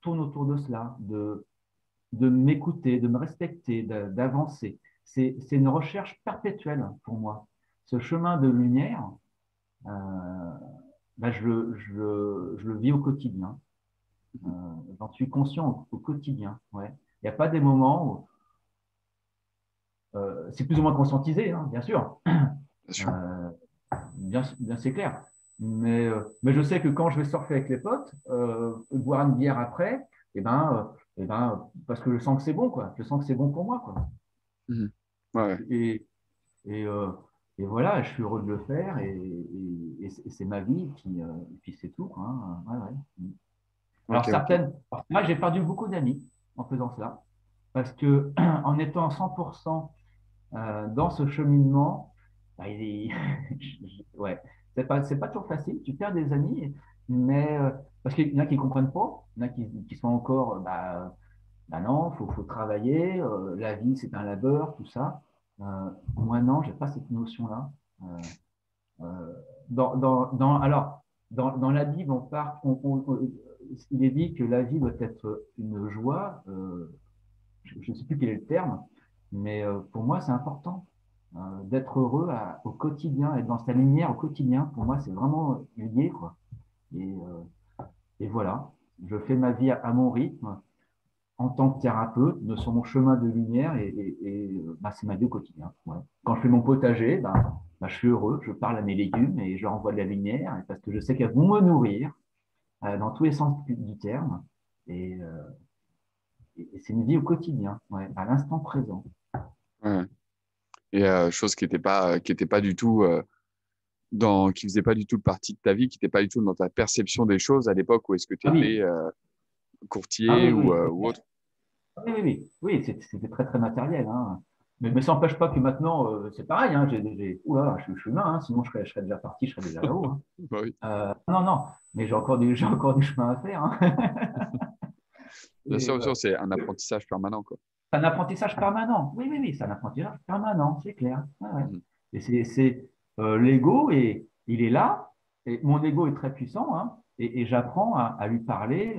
tourne autour de cela, de m'écouter, de me respecter, d'avancer. C'est une recherche perpétuelle pour moi. Ce chemin de lumière, je le vis au quotidien. J'en suis conscient au quotidien. Ouais. Il n'y a pas des moments où… c'est plus ou moins conscientisé, hein, bien sûr. Bien, c'est clair. Mais je sais que quand je vais surfer avec les potes, boire une bière après, parce que je sens que c'est bon, quoi. Je sens que c'est bon pour moi, quoi. Ouais. Et voilà, je suis heureux de le faire et c'est ma vie et puis c'est tout. Hein. Ouais. Alors, moi, j'ai perdu beaucoup d'amis en faisant cela parce que en étant 100% dans ce cheminement, bah, c'est pas toujours facile. Tu perds des amis, mais parce qu'il y en a qui ne comprennent pas, il y en a qui sont encore non, faut travailler, la vie c'est un labeur, tout ça. Moi, non, je n'ai pas cette notion-là. Dans la Bible, il est dit que la vie doit être une joie, je ne sais plus quel est le terme, Mais pour moi, c'est important d'être heureux au quotidien, être dans sa lumière au quotidien. Pour moi, c'est vraiment lié, quoi. Et voilà, je fais ma vie à mon rythme, en tant que thérapeute, sur mon chemin de lumière, et c'est ma vie au quotidien. Ouais. Quand je fais mon potager, je suis heureux, je parle à mes légumes et je leur envoie de la lumière, parce que je sais qu'elles vont me nourrir dans tous les sens du terme. Et c'est une vie au quotidien, ouais, à l'instant présent. Mmh. Et chose qui n'était pas du tout, qui ne faisait pas du tout partie de ta vie, qui n'était pas du tout dans ta perception des choses à l'époque où est-ce que tu étais courtier ou autre. Oui, c'était très, très matériel. Hein. Mais ça n'empêche pas que maintenant, c'est pareil. Hein, je suis humain, hein, sinon je serais déjà parti, je serais déjà là-haut. Hein. Oui. Non, mais j'ai encore du chemin à faire. Hein. Bien sûr, c'est un apprentissage permanent, quoi. C'est un apprentissage permanent. Oui, c'est un apprentissage permanent, c'est clair. Ouais. Et c'est l'ego, et il est là. Et mon ego est très puissant, hein, et j'apprends à lui parler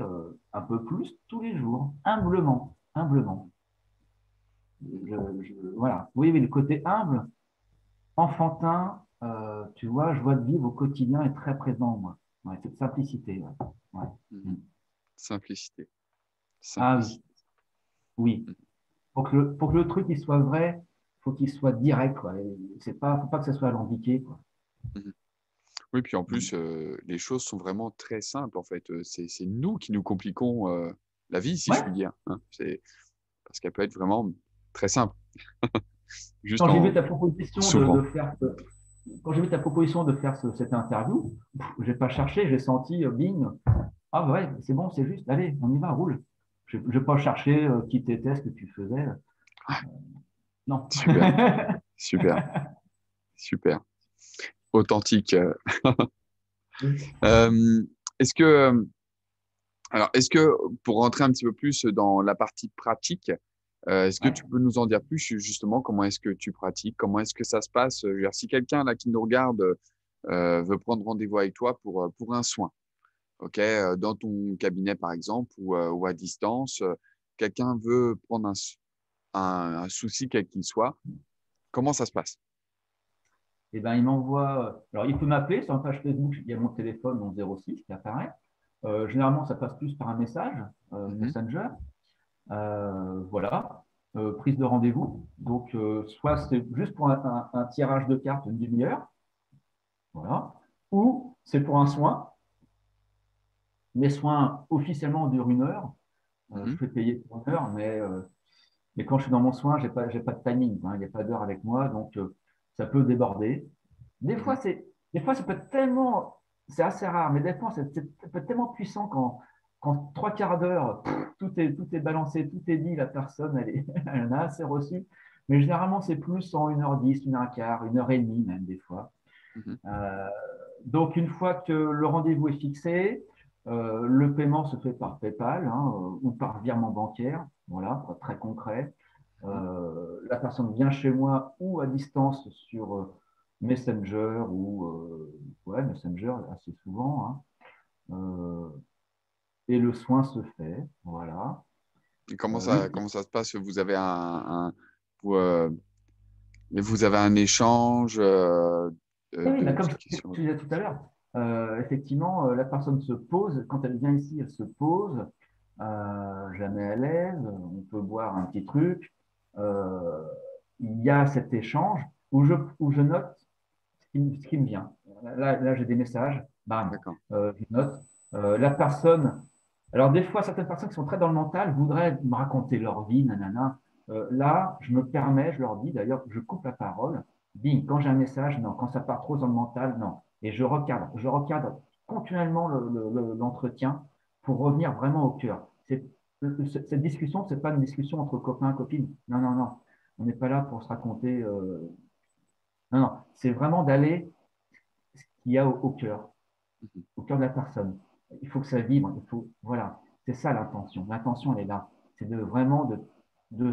un peu plus tous les jours, humblement. Voilà. Oui, le côté humble, enfantin, tu vois, je vois de vivre au quotidien est très présent, moi. Ouais, cette simplicité. Ouais. Mm-hmm. Simplicité. Ah oui. Pour que le truc il soit vrai, il faut qu'il soit direct, quoi. Faut pas que ça soit alambiqué, quoi. Oui, puis en plus, les choses sont vraiment très simples, en fait. C'est nous qui nous compliquons la vie, si je puis dire. Hein. Parce qu'elle peut être vraiment très simple. Quand j'ai vu ta proposition de faire cette interview, j'ai pas cherché, j'ai senti, bing, ah ouais, c'est bon, c'est juste, allez, on y va, roule. Je n'ai pas cherché qui t'étais, ce que tu faisais. Non. Super. Authentique. Est-ce que, pour rentrer un petit peu plus dans la partie pratique, est-ce que tu peux nous en dire plus justement comment est-ce que tu pratiques, comment est-ce que ça se passe? Je veux dire, si quelqu'un là qui nous regarde veut prendre rendez-vous avec toi pour un soin, okay, dans ton cabinet, par exemple, ou à distance, quelqu'un veut prendre un souci, quel qu'il soit. Comment ça se passe? Eh bien, il m'envoie… Alors, il peut m'appeler sur la page Facebook. Il y a mon téléphone, mon 06 qui apparaît. Généralement, ça passe plus par un message, Messenger. Voilà. Prise de rendez-vous. Donc, soit c'est juste pour un tirage de cartes une demi-heure. Voilà. Ou c'est pour un soin. Mes soins officiellement durent 1 heure. Je fais payer pour 1 heure, mais quand je suis dans mon soin, j'ai pas de timing. Hein, il n'y a pas d'heure avec moi, donc ça peut déborder. Des fois, ça peut être tellement… C'est assez rare, mais des fois, ça peut être tellement puissant qu'en 3 quarts d'heure, tout est balancé, tout est dit, la personne, elle en a assez reçu. Mais généralement, c'est plus en 1h10, 1h15, 1h30 même des fois. Donc, une fois que le rendez-vous est fixé… le paiement se fait par PayPal ou par virement bancaire, voilà, pour être très concret. La personne vient chez moi ou à distance sur Messenger ou Messenger assez souvent. Hein. Et le soin se fait, voilà. Et comment ça se passe? Vous avez un échange comme je disais tout à l'heure. Effectivement, la personne se pose, quand elle vient ici, elle se pose, jamais à l'aise, on peut boire un petit truc. Il y a cet échange où je note ce qui me vient. Là, j'ai des messages, bam, je note. La personne, alors des fois, certaines personnes qui sont très dans le mental voudraient me raconter leur vie, nanana. Là, je me permets, je leur dis, d'ailleurs, je coupe la parole, bing, quand j'ai un message, non, quand ça part trop dans le mental, non. Et je recadre continuellement l'entretien pour revenir vraiment au cœur. Cette discussion, ce n'est pas une discussion entre copains et copines. Non. On n'est pas là pour se raconter. Non. C'est vraiment d'aller ce qu'il y a au cœur. Au cœur de la personne. Il faut que ça vibre. Voilà. C'est ça l'intention. L'intention, elle est là. C'est de vraiment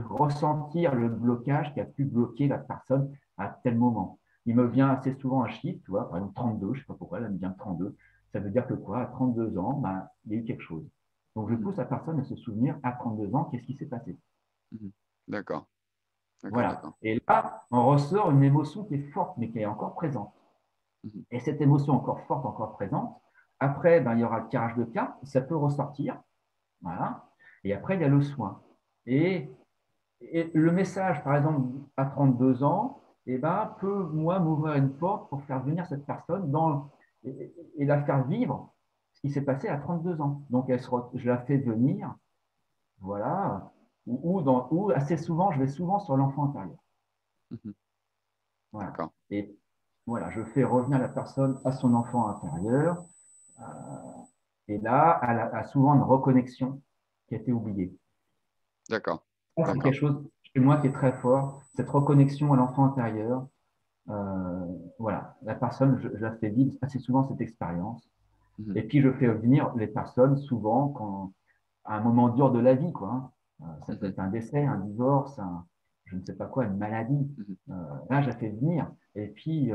ressentir le blocage qui a pu bloquer la personne à tel moment. Il me vient assez souvent un chiffre, tu vois, par exemple 32, je ne sais pas pourquoi, là, il me vient 32. Ça veut dire que quoi, à 32 ans, il y a eu quelque chose. Donc, je pousse la personne à se souvenir à 32 ans, qu'est-ce qui s'est passé. D'accord. Voilà. Et là, on ressort une émotion qui est forte, mais qui est encore présente. Et cette émotion encore forte, encore présente, après, ben, il y aura le tirage de cartes, ça peut ressortir. Voilà. Et après, il y a le soin. Et le message, par exemple, à 32 ans, eh ben, peut, moi, m'ouvrir une porte pour faire venir cette personne dans, et la faire vivre ce qui s'est passé à 32 ans. Donc, je la fais venir, voilà, ou assez souvent, je vais souvent sur l'enfant intérieur. Voilà. D'accord. Et voilà, je fais revenir la personne à son enfant intérieur. Et là, elle a souvent une reconnexion qui a été oubliée. D'accord. C'est quelque chose, chez moi, qui est très fort, cette reconnexion à l'enfant intérieur. Voilà, la personne, je la fais vivre assez souvent cette expérience. Et puis, je fais venir les personnes souvent quand, à un moment dur de la vie, quoi. Ça peut être un décès, un divorce, je ne sais pas quoi, une maladie. Là, je la fais venir. Et puis…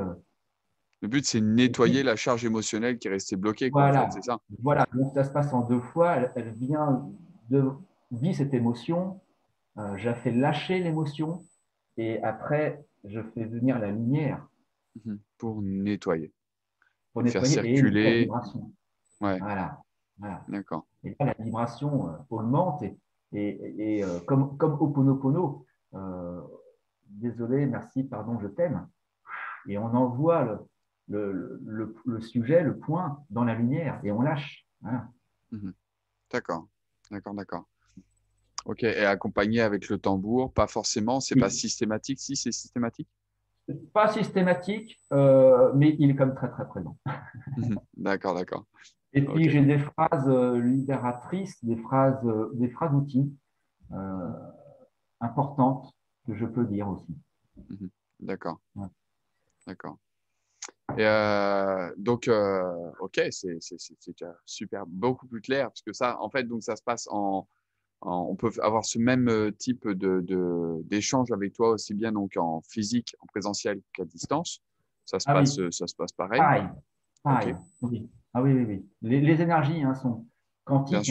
le but, c'est de nettoyer la charge émotionnelle qui est restée bloquée. Quoi, voilà. En fait, c'est ça. Voilà. Donc, ça se passe en deux fois. Elle vient vit cette émotion. Je la fais lâcher l'émotion. Et après, je fais venir la lumière. Pour nettoyer. Pour nettoyer. Faire circuler. Et la vibration. Ouais. Voilà. Voilà. D'accord. Et là, la vibration augmente. Et comme Ho'oponopono, désolé, merci, pardon, je t'aime. Et on envoie le sujet, le point, dans la lumière, et on lâche. Voilà. D'accord. Ok, et accompagné avec le tambour, pas forcément, c'est pas systématique. Si, c'est systématique? Pas systématique, mais il est quand même très, très présent. D'accord. Et puis, j'ai des phrases libératrices, des phrases outils importantes que je peux dire aussi. D'accord. Ouais. D'accord. Et donc, ok, c'est super, beaucoup plus clair, parce que ça, en fait, donc ça se passe on peut avoir ce même type d'échange avec toi aussi bien donc en physique, en présentiel qu'à distance. Ça se passe pareil. Pareil. Okay. Ah oui. Les énergies sont quantiques.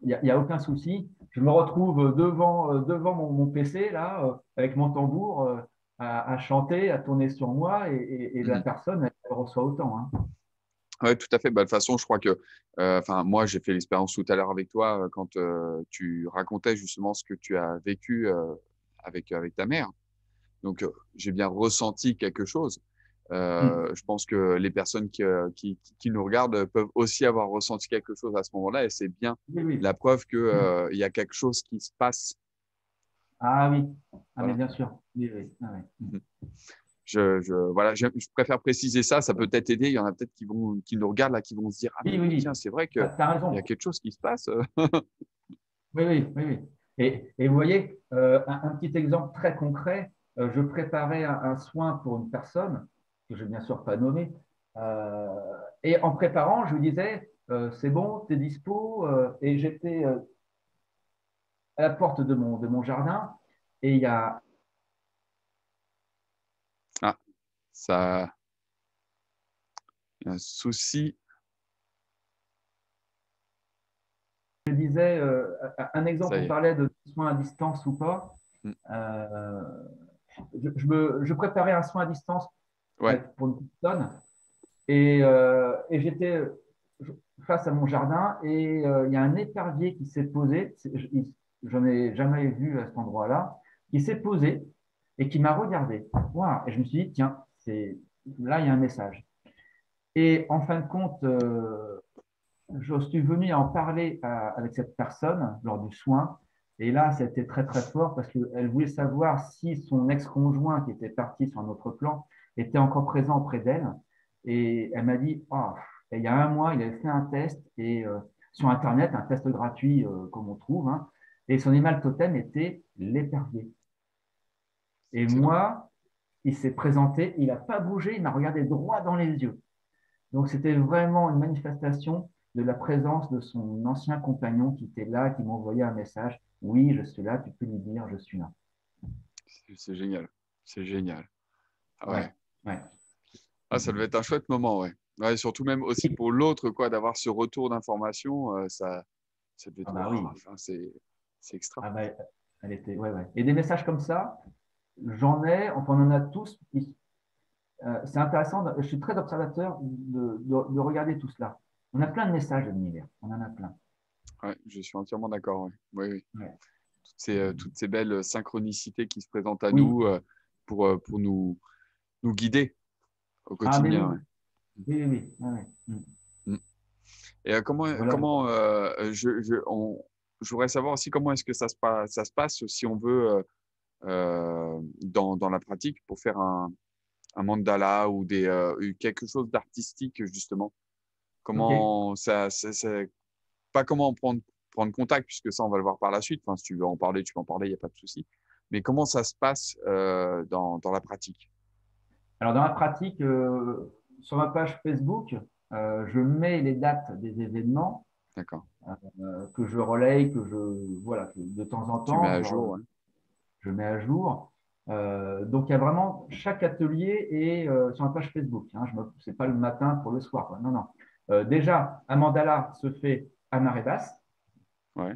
Il n'y a aucun souci. Je me retrouve devant mon PC là, avec mon tambour. À chanter, à tourner sur moi et la personne, elle reçoit autant. Oui, tout à fait. Bah, de toute façon, je crois que… moi, j'ai fait l'expérience tout à l'heure avec toi quand tu racontais justement ce que tu as vécu avec ta mère. Donc, j'ai bien ressenti quelque chose. Je pense que les personnes qui nous regardent peuvent aussi avoir ressenti quelque chose à ce moment-là et c'est bien la preuve qu'il y a quelque chose qui se passe. Ah oui, voilà. Mais bien sûr. Oui. Ah, oui. Je préfère préciser ça, ça peut peut-être aider. Il y en a peut-être qui nous regardent là, qui vont se dire « Ah, tiens, c'est vrai qu'il y a quelque chose qui se passe. » Oui. Et vous voyez, un petit exemple très concret, je préparais un soin pour une personne, que je n'ai bien sûr pas nommée, et en préparant, je lui disais « C'est bon, t'es dispo ?» Et j'étais… à la porte de mon jardin, et il y a… Ah, ça… Il y a un souci. Je disais, un exemple, on parlait de soins à distance ou pas. Je préparais un soin à distance pour une personne, et j'étais face à mon jardin, et il y a un épervier qui s'est posé. Je n'ai jamais vu à cet endroit-là, qui s'est posé et qui m'a regardé. Wow. Et je me suis dit, tiens, là, il y a un message. Et en fin de compte, je suis venu en parler avec cette personne lors du soin. Et là, c'était très, très fort parce qu'elle voulait savoir si son ex-conjoint, qui était parti sur un autre plan, était encore présent auprès d'elle. Et elle m'a dit, il y a un mois, il avait fait un test et sur Internet, un test gratuit comme on trouve, et son animal totem était l'épervier. Et moi, il s'est présenté, il n'a pas bougé, il m'a regardé droit dans les yeux. Donc, c'était vraiment une manifestation de la présence de son ancien compagnon qui était là, qui m'envoyait un message. Oui, je suis là, tu peux lui dire, je suis là. C'est génial, c'est génial. Ouais. Ah, ça devait être un chouette moment, ouais. Surtout même aussi pour l'autre, quoi, d'avoir ce retour d'information, ça devait être… C'est extra. Elle était, ouais. Et des messages comme ça, j'en ai, enfin on en a tous. C'est intéressant, je suis très observateur de regarder tout cela. On a plein de messages de l'univers, on en a plein. Ouais, je suis entièrement d'accord. Oui. Toutes ces belles synchronicités qui se présentent à nous pour nous guider au quotidien. Oui. Et je voudrais savoir aussi comment est-ce que ça se passe si on veut dans la pratique pour faire un mandala ou quelque chose d'artistique justement. Comment comment prendre contact, puisque ça on va le voir par la suite. Enfin, si tu veux en parler, tu peux en parler, il n'y a pas de souci. Mais comment ça se passe dans la pratique? Alors dans la pratique, sur ma page Facebook, je mets les dates des événements. D'accord. Que je relaye, que de temps en temps. Tu mets à jour. Je mets à jour. Donc il y a vraiment chaque atelier est sur ma page Facebook. C'est pas le matin pour le soir. Non. Déjà, un mandala se fait à marée basse. Ouais.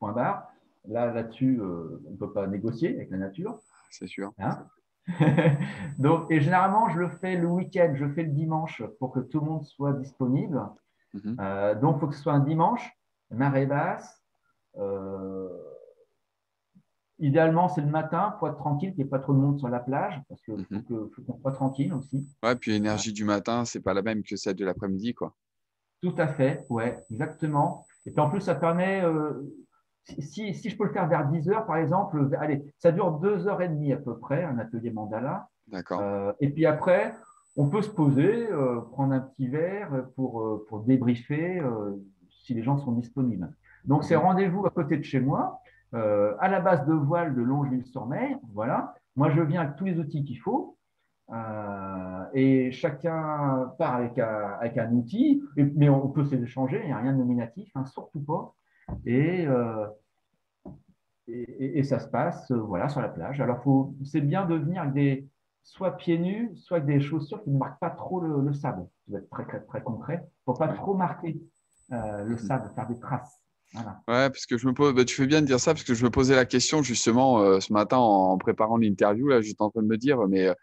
Point barre. Là-dessus, on ne peut pas négocier avec la nature. C'est sûr. Donc, et généralement, je le fais le week-end, je fais le dimanche pour que tout le monde soit disponible. Mm-hmm. Donc, il faut que ce soit un dimanche, marée basse. Idéalement, c'est le matin, pour être tranquille, qu'il n'y ait pas trop de monde sur la plage, parce qu'il faut qu'on soit tranquille aussi. Ouais, puis l'énergie du matin, ce n'est pas la même que celle de l'après-midi, quoi. Tout à fait, ouais, exactement. Et puis en plus, ça permet, si je peux le faire vers 10 heures, par exemple, ça dure 2 heures et demie à peu près, un atelier mandala. D'accord. Et puis après, on peut se poser, prendre un petit verre pour débriefer si les gens sont disponibles. Donc, c'est rendez-vous à côté de chez moi. À la base de voile de Longeville-sur-Mer, voilà. Moi, je viens avec tous les outils qu'il faut et chacun part avec un outil, mais on peut s'échanger, il n'y a rien de nominatif, surtout pas. Et ça se passe sur la plage. Alors, c'est bien de venir avec soit pieds nus, soit avec des chaussures qui ne marquent pas trop le sable. Ça doit être très, très, très concret. Il ne faut pas trop marquer le sable, faire des traces. Voilà. Ouais, parce que je me pose. Tu fais bien de dire ça, parce que je me posais la question justement ce matin en préparant l'interview. Là, j'étais en train de me dire, mais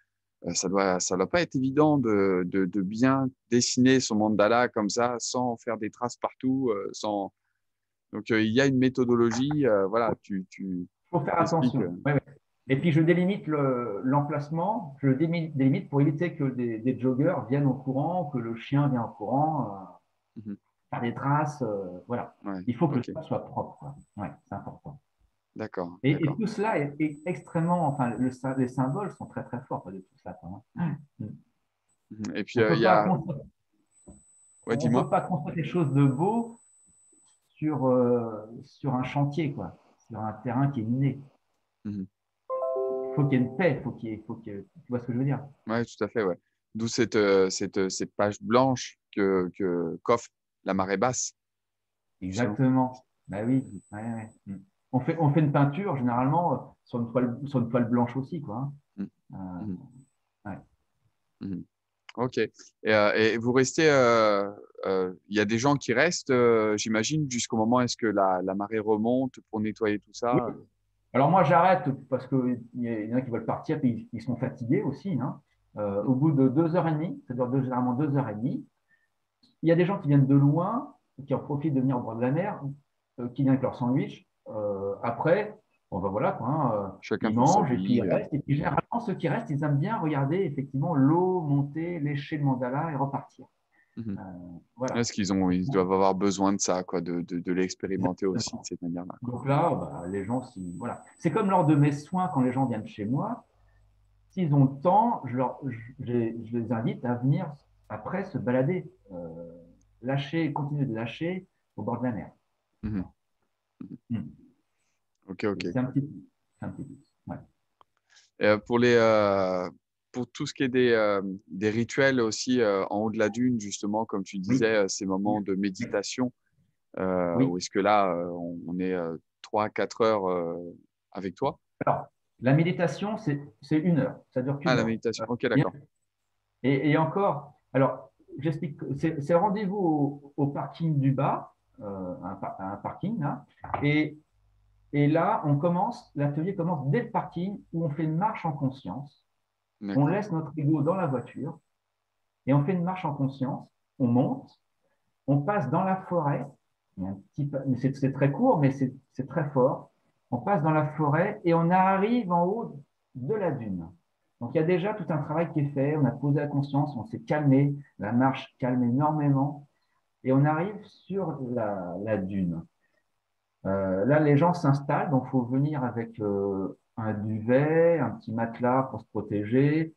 ça doit pas être évident de bien dessiner son mandala comme ça, sans faire des traces partout, sans. Donc il y a une méthodologie. Tu. Faut faire attention. Ouais. Et puis je délimite l'emplacement. Je délimite pour éviter que des joggeurs viennent en courant, que le chien vienne en courant. Par les traces, voilà. Ouais, il faut que le spa soit propre. Ouais, c'est important. D'accord. Et tout cela est extrêmement… Enfin, les symboles sont très, très forts de tout cela. Et puis, il y a… On ne peut pas construire quelque chose de beau sur un chantier, sur un terrain qui est miné. Il faut qu'il y ait une paix. Tu vois ce que je veux dire? Oui, tout à fait. Ouais. D'où cette page blanche qu'offre la marée basse. Exactement. Bah oui. Ouais. On fait une peinture généralement sur une toile blanche aussi, quoi. Ok. Et vous restez. Il y a des gens qui restent, j'imagine, jusqu'au moment est-ce que la marée remonte pour nettoyer tout ça. Oui. Alors moi j'arrête parce que il y en a qui veulent partir et ils sont fatigués aussi. Au bout de 2 heures et demie, ça dure généralement 2 heures et demie. Il y a des gens qui viennent de loin, qui en profitent de venir au bord de la mer, qui viennent avec leur sandwich. Après, ils mangent et puis ils restent. Et puis généralement, ceux qui restent, ils aiment bien regarder effectivement l'eau monter, lécher le mandala et repartir. Parce qu'ils doivent avoir besoin de ça, de l'expérimenter aussi de cette manière-là. Donc là, les gens, c'est comme lors de mes soins quand les gens viennent chez moi. S'ils ont le temps, je les invite à venir après se balader. Continuer de lâcher au bord de la mer. Ok. C'est un petit peu. Pour tout ce qui est des rituels aussi en haut de la dune, justement, comme tu disais, ces moments de méditation, où est-ce que là, on est 3-4 heures avec toi? Alors, la méditation, c'est 1 heure. Ça dure qu'une heure. La méditation, ok, d'accord. Et encore, alors… J'explique, c'est rendez-vous au parking du bas, un parking, et Et là, on commence, l'atelier commence dès le parking où on fait une marche en conscience. On laisse notre ego dans la voiture et on fait une marche en conscience. On monte, on passe dans la forêt. C'est très court, mais c'est très fort. On passe dans la forêt et on arrive en haut de la dune. Donc, il y a déjà tout un travail qui est fait. On a posé la conscience, on s'est calmé. La marche calme énormément. Et on arrive sur la dune. Là, les gens s'installent. Donc, il faut venir avec un duvet, un petit matelas pour se protéger,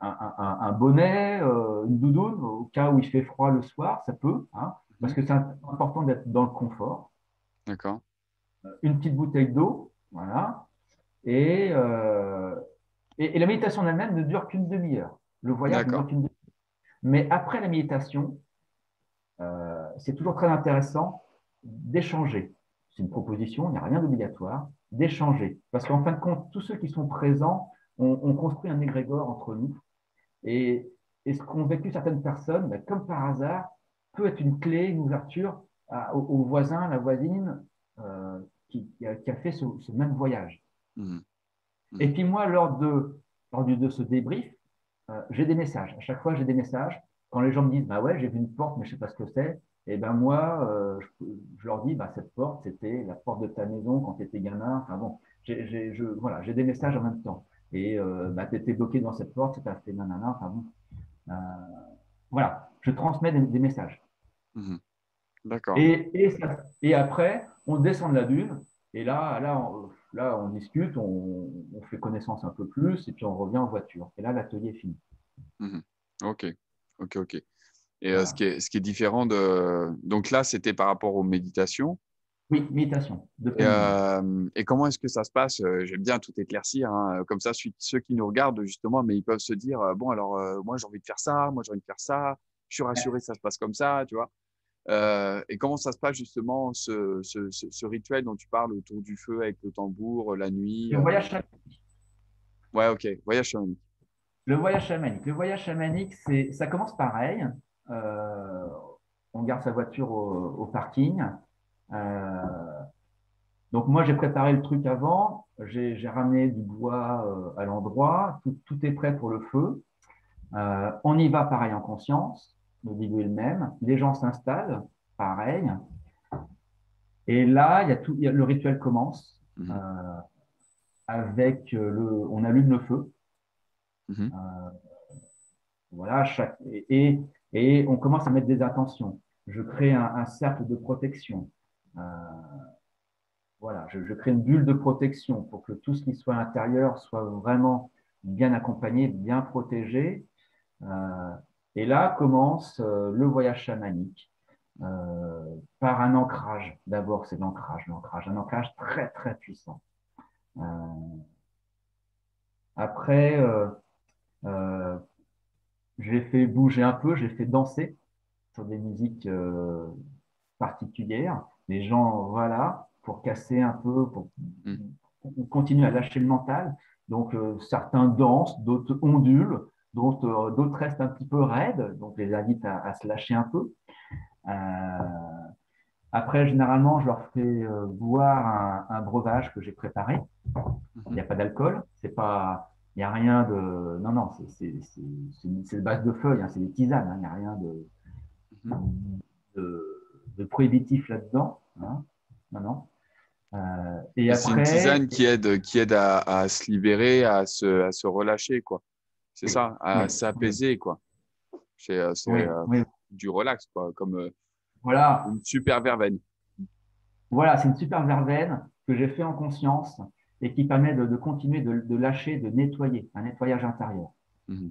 un bonnet, une doudoune, au cas où il fait froid le soir, ça peut, hein, parce que c'est important d'être dans le confort. D'accord. Une petite bouteille d'eau, voilà. Et la méditation en elle-même ne dure qu'une demi-heure. Le voyage ne dure qu'une demi-heure. Mais après la méditation, c'est toujours très intéressant d'échanger. C'est une proposition, il n'y a rien d'obligatoire, d'échanger. Parce qu'en fin de compte, tous ceux qui sont présents, on construit un égrégore entre nous. Et ce qu'ont vécu certaines personnes, ben, comme par hasard, peut être une clé, une ouverture au voisin, la voisine qui a fait ce même voyage. Mmh. Mmh. Et puis moi, lors de ce débrief, j'ai des messages. À chaque fois, j'ai des messages. Quand les gens me disent « bah ouais, j'ai vu une porte, mais je ne sais pas ce que c'est », et ben moi, je leur dis « cette porte, c'était la porte de ta maison quand tu étais gamin ». Enfin bon, voilà, j'ai des messages en même temps. Et tu étais bloqué dans cette porte, tu as fait nanana, enfin bon. Voilà, je transmets des messages. Mmh. D'accord. Et après, on descend de la dune, et là, on discute, on fait connaissance un peu plus, et puis on revient en voiture. Et là, l'atelier est fini. Mmh. Ok. Et voilà. ce qui est différent de… Donc là, c'était par rapport aux méditations. Oui, méditation. Et comment est-ce que ça se passe? J'aime bien tout éclaircir, hein. Comme ça, ceux qui nous regardent, justement, mais ils peuvent se dire, bon, alors, moi, j'ai envie de faire ça, moi, j'ai envie de faire ça, je suis rassuré, ça se passe comme ça, tu vois. Et comment ça se passe, justement, ce rituel dont tu parles autour du feu avec le tambour, la nuit? Le voyage chamanique. Ouais, ok, voyage chamanique. Le voyage chamanique, ça commence pareil. On garde sa voiture au parking. Donc moi j'ai préparé le truc avant, j'ai ramené du bois à l'endroit, tout est prêt pour le feu, on y va pareil en conscience, le vidéo est le même, les gens s'installent pareil, et là le rituel commence. Mmh. On allume le feu. Mmh. Voilà, et on commence à mettre des intentions. Je crée un cercle de protection. Voilà, je crée une bulle de protection pour que tout ce qui soit à l'intérieur soit vraiment bien accompagné, bien protégé. Et là commence le voyage chamanique par un ancrage. D'abord, c'est l'ancrage, un ancrage très très puissant. Après, j'ai fait bouger un peu, j'ai fait danser sur des musiques particulières. Les gens, voilà, pour casser un peu, on continue à lâcher le mental. Donc, certains dansent, d'autres ondulent, d'autres restent un petit peu raides. Donc, je les invite à se lâcher un peu. Après, généralement, je leur fais boire un breuvage que j'ai préparé. Il n'y a pas d'alcool. Il n'y a rien de… Non, c'est de base de feuilles, hein, c'est des tisanes. Hein, il n'y a rien de prohibitif là-dedans. Hein, non. Et après, c'est une tisane qui aide à se libérer, à se relâcher, quoi. C'est ça, à s'apaiser, quoi. C'est du relax, quoi, comme voilà. Une super verveine. Voilà, c'est une super verveine que j'ai fait en conscience et qui permet de continuer de lâcher, de nettoyer, un nettoyage intérieur. Mmh.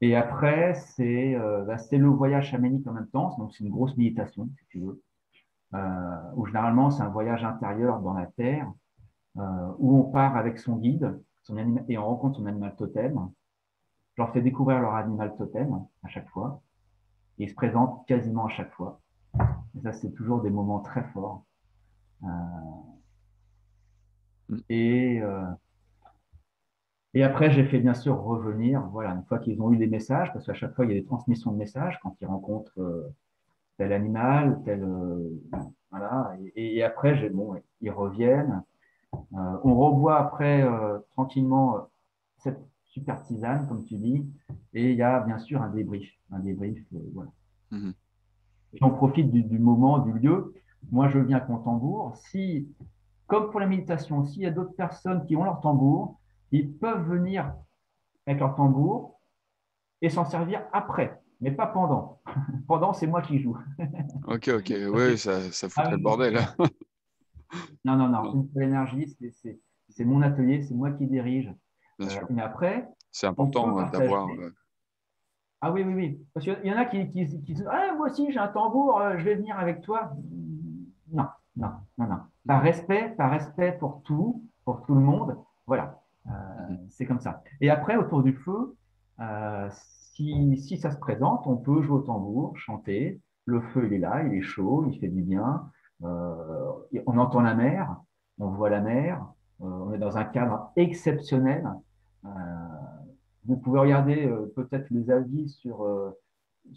Et après, c'est le voyage chamanique en même temps. Donc, c'est une grosse méditation, si tu veux, où généralement, c'est un voyage intérieur dans la terre, où on part avec son guide et on rencontre son animal totem. Je leur fais découvrir leur animal totem à chaque fois. Et ils se présentent quasiment à chaque fois. Et ça, c'est toujours des moments très forts. Et après, j'ai fait bien sûr revenir, voilà, une fois qu'ils ont eu des messages, parce qu'à chaque fois, il y a des transmissions de messages quand ils rencontrent tel animal, tel voilà. Et après, bon, ils reviennent. On reboit après tranquillement cette super tisane, comme tu dis, et il y a bien sûr un débrief. Un débrief, voilà. Mmh. J'en profite du moment, du lieu. Moi, je viens avec mon tambour. Si, comme pour la méditation, s'il y a d'autres personnes qui ont leur tambour, ils peuvent venir avec leur tambour et s'en servir après, mais pas pendant. Pendant, c'est moi qui joue. Ok, ok. Oui, ça foutrait le bordel. Non, non, non. L'énergie, c'est mon atelier, c'est moi qui dirige. Bien sûr. Mais après… C'est important d'avoir… Ah oui, oui, oui. Parce qu'il y en a qui disent « Ah, moi aussi, j'ai un tambour, je vais venir avec toi. » Non, non, non, non. Par respect pour tout le monde, voilà. C'est comme ça. Et après, autour du feu, si ça se présente, on peut jouer au tambour, chanter. Le feu, il est là, il est chaud, il fait du bien. On entend la mer, on voit la mer. On est dans un cadre exceptionnel. Vous pouvez regarder peut-être les avis sur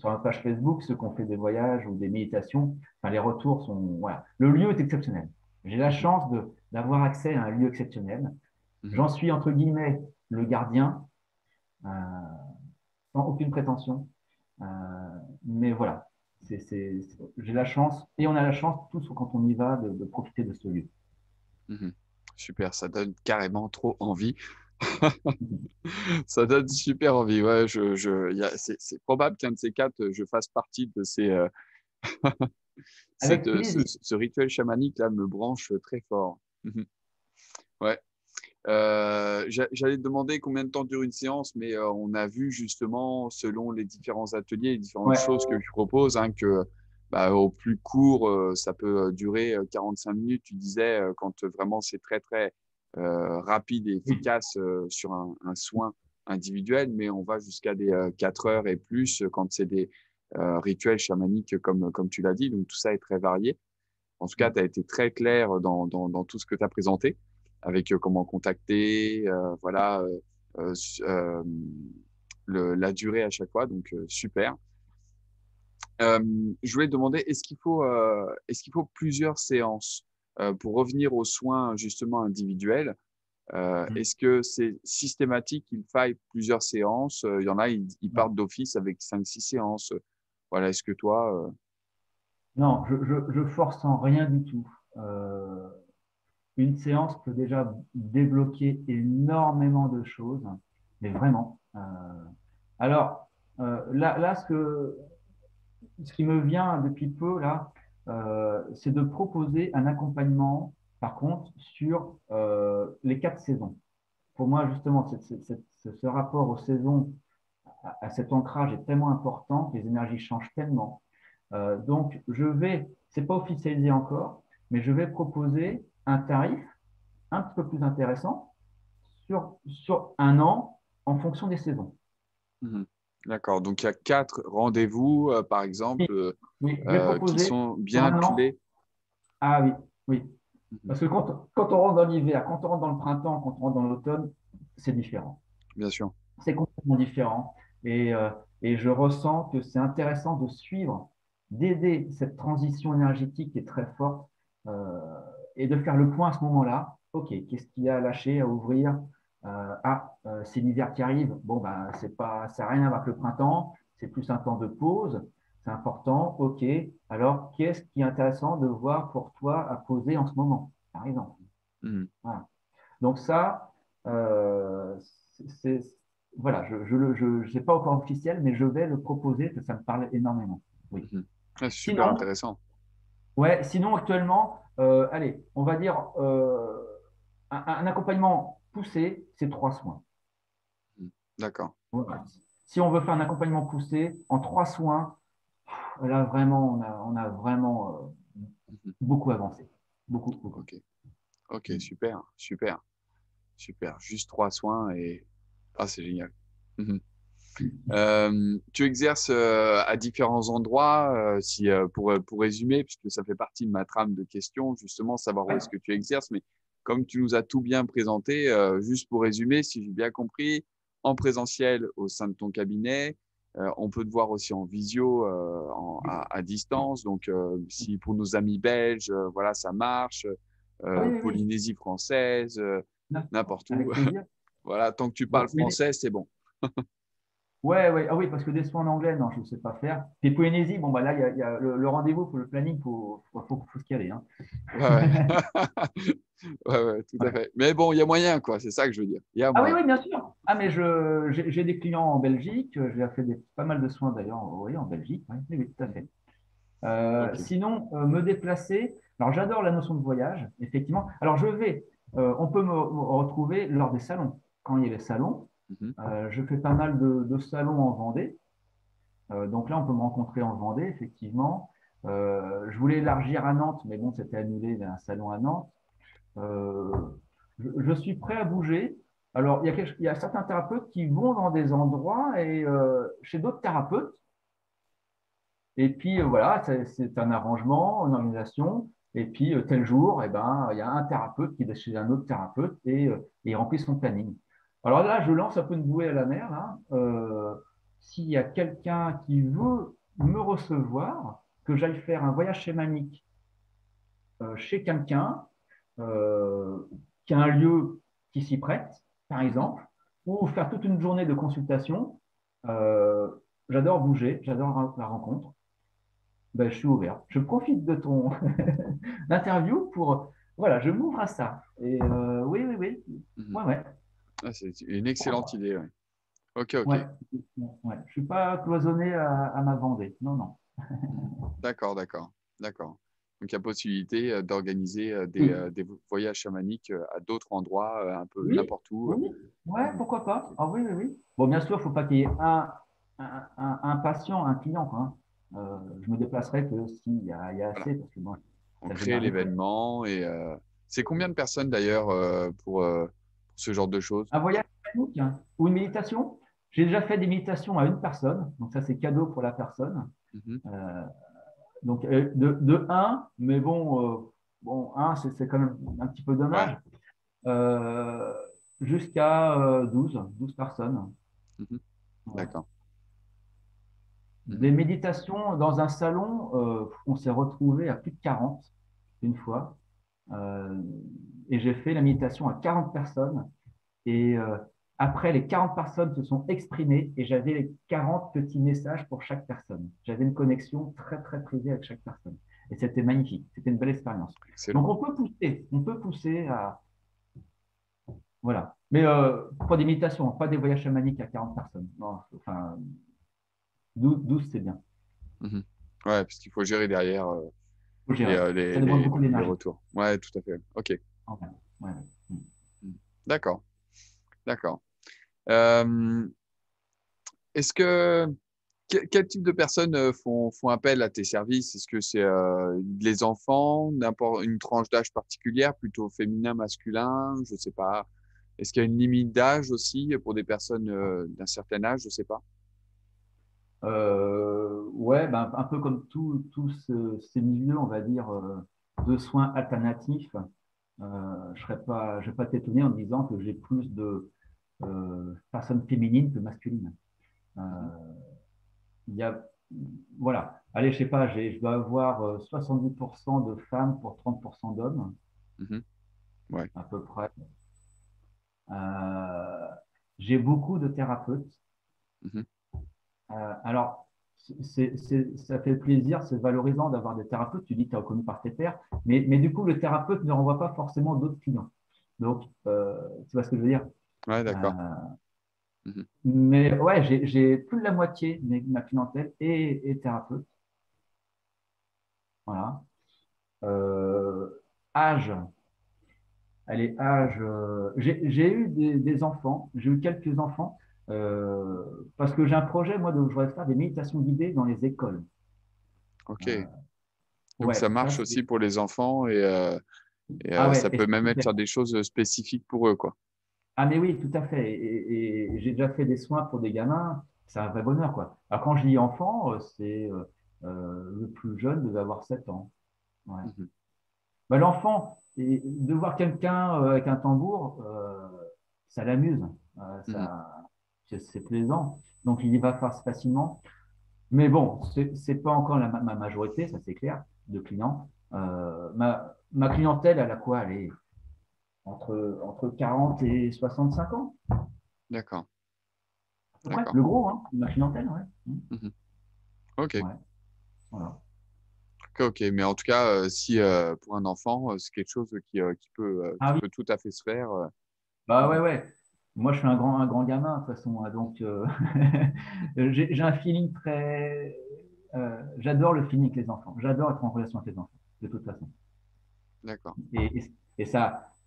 la page Facebook, ceux qui ont fait des voyages ou des méditations. Enfin, les retours sont… Voilà. Le lieu est exceptionnel. J'ai la chance d'avoir accès à un lieu exceptionnel. J'en suis, entre guillemets, le gardien, sans aucune prétention. Mais voilà, j'ai la chance, et on a la chance, tous quand on y va, de profiter de ce lieu. Mmh. Super, ça donne carrément trop envie. Ça donne super envie. Ouais, c'est probable qu'un de ces quatre, je fasse partie de ces… ce rituel chamanique là me branche très fort. Ouais. J'allais te demander combien de temps dure une séance, mais on a vu justement, selon les différents ateliers, les différentes choses que tu proposes, hein, que au plus court, ça peut durer 45 minutes, tu disais, quand vraiment c'est très, très rapide et efficace sur un soin individuel, mais on va jusqu'à des 4 heures et plus quand c'est des rituels chamaniques, comme tu l'as dit, donc tout ça est très varié. En tout cas, tu as été très clair dans tout ce que tu as présenté, avec comment contacter, voilà, la durée à chaque fois, donc super. Je voulais te demander, est-ce qu'il faut plusieurs séances pour revenir aux soins justement individuels? Est-ce que c'est systématique qu'il faille plusieurs séances? Il y en a, ils partent d'office avec 5-6 séances. Voilà, est-ce que toi… Non, je force en rien du tout. Une séance peut déjà débloquer énormément de choses, mais vraiment. Alors, là, ce qui me vient depuis peu, là, c'est de proposer un accompagnement, par contre, sur les 4 saisons. Pour moi, justement, ce rapport aux saisons, à cet ancrage est tellement important, les énergies changent tellement. Donc, c'est pas officialisé encore, mais je vais proposer un tarif un petit peu plus intéressant sur un an en fonction des saisons. Mmh. D'accord. Donc, il y a 4 rendez-vous, par exemple, qui sont bien clés. Ah oui, oui. Parce que quand on rentre dans l'hiver, quand on rentre dans le printemps, quand on rentre dans l'automne, c'est différent. Bien sûr. C'est complètement différent. Et je ressens que c'est intéressant de suivre, d'aider cette transition énergétique qui est très forte, et de faire le point à ce moment-là. OK, qu'est-ce qu'il y a à lâcher, à ouvrir? C'est l'hiver qui arrive. Bon, ça n'a rien à voir avec le printemps. C'est plus un temps de pause. C'est important. OK, alors qu'est-ce qui est intéressant de voir pour toi à poser en ce moment, par exemple? Voilà. Donc ça, voilà, je n'ai pas encore officiel, mais je vais le proposer parce que ça me parle énormément. Oui. C'est super intéressant. Ouais, sinon actuellement, allez, on va dire un accompagnement poussé, c'est 3 soins. D'accord. Ouais. Si on veut faire un accompagnement poussé en 3 soins, là vraiment, on a vraiment beaucoup avancé. Beaucoup, beaucoup. Ok, super, super, super. Juste 3 soins et… Ah, c'est génial. Tu exerces à différents endroits, pour résumer, puisque ça fait partie de ma trame de questions, justement, savoir où est-ce que tu exerces, mais comme tu nous as tout bien présenté, juste pour résumer, si j'ai bien compris, en présentiel au sein de ton cabinet, On peut te voir aussi en visio, à distance. Donc, si pour nos amis belges, voilà, ça marche. Polynésie française, n'importe où. Voilà, tant que tu parles français, c'est bon. Ah oui, parce que des soins en anglais, non, je ne sais pas faire. Puis Polynésie, bon, bah là, il y a le rendez-vous, pour le planning, il faut se caler. Hein. Ouais, tout à fait. Mais bon, il y a moyen, quoi, c'est ça que je veux dire. Oui, bien sûr. Ah, mais j'ai des clients en Belgique, j'ai fait pas mal de soins d'ailleurs, en Belgique. Oui, tout à fait. Sinon, me déplacer. Alors, j'adore la notion de voyage, effectivement. Alors, on peut me retrouver lors des salons. Quand il y a les salons, je fais pas mal de salons en Vendée. Donc là, on peut me rencontrer en Vendée, effectivement. Je voulais élargir à Nantes, mais bon, c'était annulé, d'un salon à Nantes. Je suis prêt à bouger. Alors, il y a certains thérapeutes qui vont dans des endroits et chez d'autres thérapeutes. Et puis, voilà, c'est un arrangement, une organisation. Et puis, tel jour, il y a un thérapeute qui va chez un autre thérapeute et remplit son planning. Alors là, je lance un peu une bouée à la mer. S'il y a quelqu'un qui veut me recevoir, que j'aille faire un voyage chamanique chez quelqu'un qui a un lieu qui s'y prête, par exemple, ou faire toute une journée de consultation. J'adore bouger, j'adore la rencontre. Je suis ouvert. Je profite de ton interview pour… Voilà, je m'ouvre à ça. Et oui. Ouais. Ah, c'est une excellente idée. Ouais. OK. Ouais. Je ne suis pas cloisonné à ma Vendée. Non. D'accord. Donc, il y a possibilité d'organiser des voyages chamaniques à d'autres endroits, un peu n'importe où. Oui, ouais, pourquoi pas. Ah oui. Bon, bien sûr, il ne faut pas qu'il y ait un patient, un client, quoi, hein. Je me déplacerai que s'il y a assez. Parce que bon, on crée l'événement. Et c'est combien de personnes d'ailleurs pour ce genre de choses? Un voyage technique, hein, ou une méditation. J'ai déjà fait des méditations à une personne, donc ça c'est cadeau pour la personne. Donc de un, mais bon un c'est quand même un petit peu dommage. Ouais. Jusqu'à 12 personnes. D'accord. Des méditations dans un salon, on s'est retrouvé à plus de 40 une fois. Et j'ai fait la méditation à 40 personnes. Et après, les 40 personnes se sont exprimées et j'avais les 40 petits messages pour chaque personne. J'avais une connexion très, très privée avec chaque personne. Et c'était magnifique. C'était une belle expérience. Excellent. Donc, on peut pousser à… Voilà. Mais pas des méditations, pas des voyages chamaniques à 40 personnes. Non, enfin… 12, c'est bien. Oui, parce qu'il faut gérer derrière les retours. Oui, tout à fait. OK. D'accord. Quel type de personnes font appel à tes services? Est-ce que c'est les enfants, une tranche d'âge particulière, plutôt féminin, masculin? Je ne sais pas. Est-ce qu'il y a une limite d'âge aussi pour des personnes d'un certain âge? Je ne sais pas. Un peu comme tous ces milieux, on va dire, de soins alternatifs, je ne vais pas t'étonner en disant que j'ai plus de personnes féminines que masculines. Je dois avoir 70% de femmes pour 30% d'hommes, à peu près. J'ai beaucoup de thérapeutes. Alors, ça fait plaisir, c'est valorisant d'avoir des thérapeutes. Tu dis que tu as reconnu par tes pairs, mais du coup, le thérapeute ne renvoie pas forcément d'autres clients. Donc, tu vois ce que je veux dire? Oui, d'accord. Mais ouais, j'ai plus de la moitié de ma clientèle est thérapeute. Voilà. Âge. Allez, âge. J'ai eu des enfants, j'ai eu quelques enfants. Parce que j'ai un projet, moi, où je voudrais faire des méditations guidées dans les écoles. OK. Donc, ça marche aussi pour les enfants et ça peut même être faire des choses spécifiques pour eux, quoi. Ah, mais oui, tout à fait. Et j'ai déjà fait des soins pour des gamins. C'est un vrai bonheur, quoi. Alors, quand je dis enfant, c'est le plus jeune devait avoir 7 ans. Ouais. L'enfant, de voir quelqu'un avec un tambour, ça l'amuse. c'est plaisant. Donc, il y va facilement. Mais bon, ce n'est pas encore ma majorité, ça c'est clair, de clients. Ma clientèle, elle a quoi? Elle est entre 40 et 65 ans. D'accord. Ouais, le gros, hein, ma clientèle, ouais. Mm-hmm. Ok. Ouais. Voilà. Ok, mais en tout cas, si pour un enfant, c'est quelque chose qui peut tout à fait se faire. Bah ouais. Moi, je suis un grand gamin, de toute façon. Donc, j'ai un feeling très… j'adore le feeling avec les enfants. J'adore être en relation avec les enfants, de toute façon. D'accord.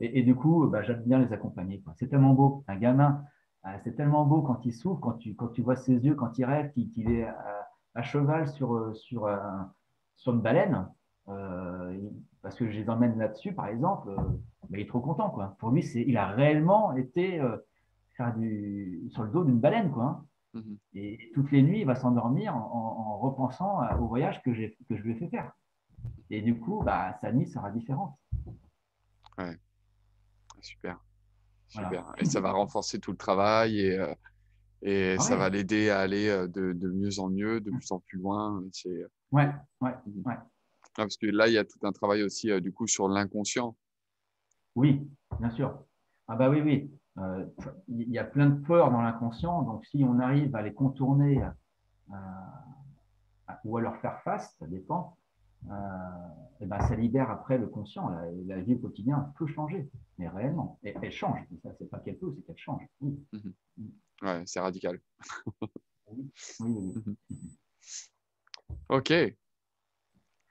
Et du coup, bah, j'aime bien les accompagner, quoi. C'est tellement beau. Un gamin, c'est tellement beau quand il s'ouvre, quand tu vois ses yeux, quand il rêve, qu'il est à cheval sur une baleine, parce que je les emmène là-dessus, par exemple, il est trop content, quoi. Pour lui, il a réellement été sur le dos d'une baleine, quoi. Mm-hmm. Et toutes les nuits, il va s'endormir en repensant au voyage que je lui ai fait faire. Et du coup, bah, sa nuit sera différente. Ouais. Super. Voilà. Et ça va renforcer tout le travail et ça va l'aider à aller de mieux en mieux, de plus en plus loin. Ouais. Parce que là, il y a tout un travail aussi, du coup, sur l'inconscient. Oui, bien sûr. Ah bah oui. Il y a plein de peurs dans l'inconscient. Donc, si on arrive à les contourner ou à leur faire face, ça dépend, et ben, ça libère après le conscient. La vie au quotidien peut changer, mais réellement. Et elle change. Et ça, c'est pas qu'elle peut, c'est qu'elle change. Oui. Mm-hmm. Ouais, c'est radical. Oui. Ok. Est-ce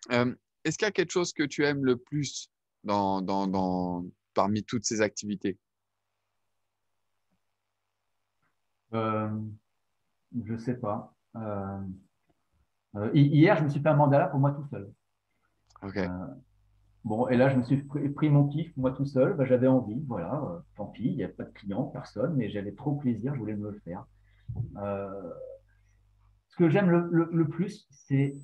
qu'il y a quelque chose que tu aimes le plus parmi toutes ces activités? Je ne sais pas. Hier, je me suis fait un mandala pour moi tout seul. Ok. Bon, et là, je me suis pris mon kiff moi tout seul. Ben, j'avais envie, voilà. Tant pis, il n'y a pas de client, personne, mais j'avais trop plaisir, je voulais me le faire. Ce que j'aime le plus, c'est…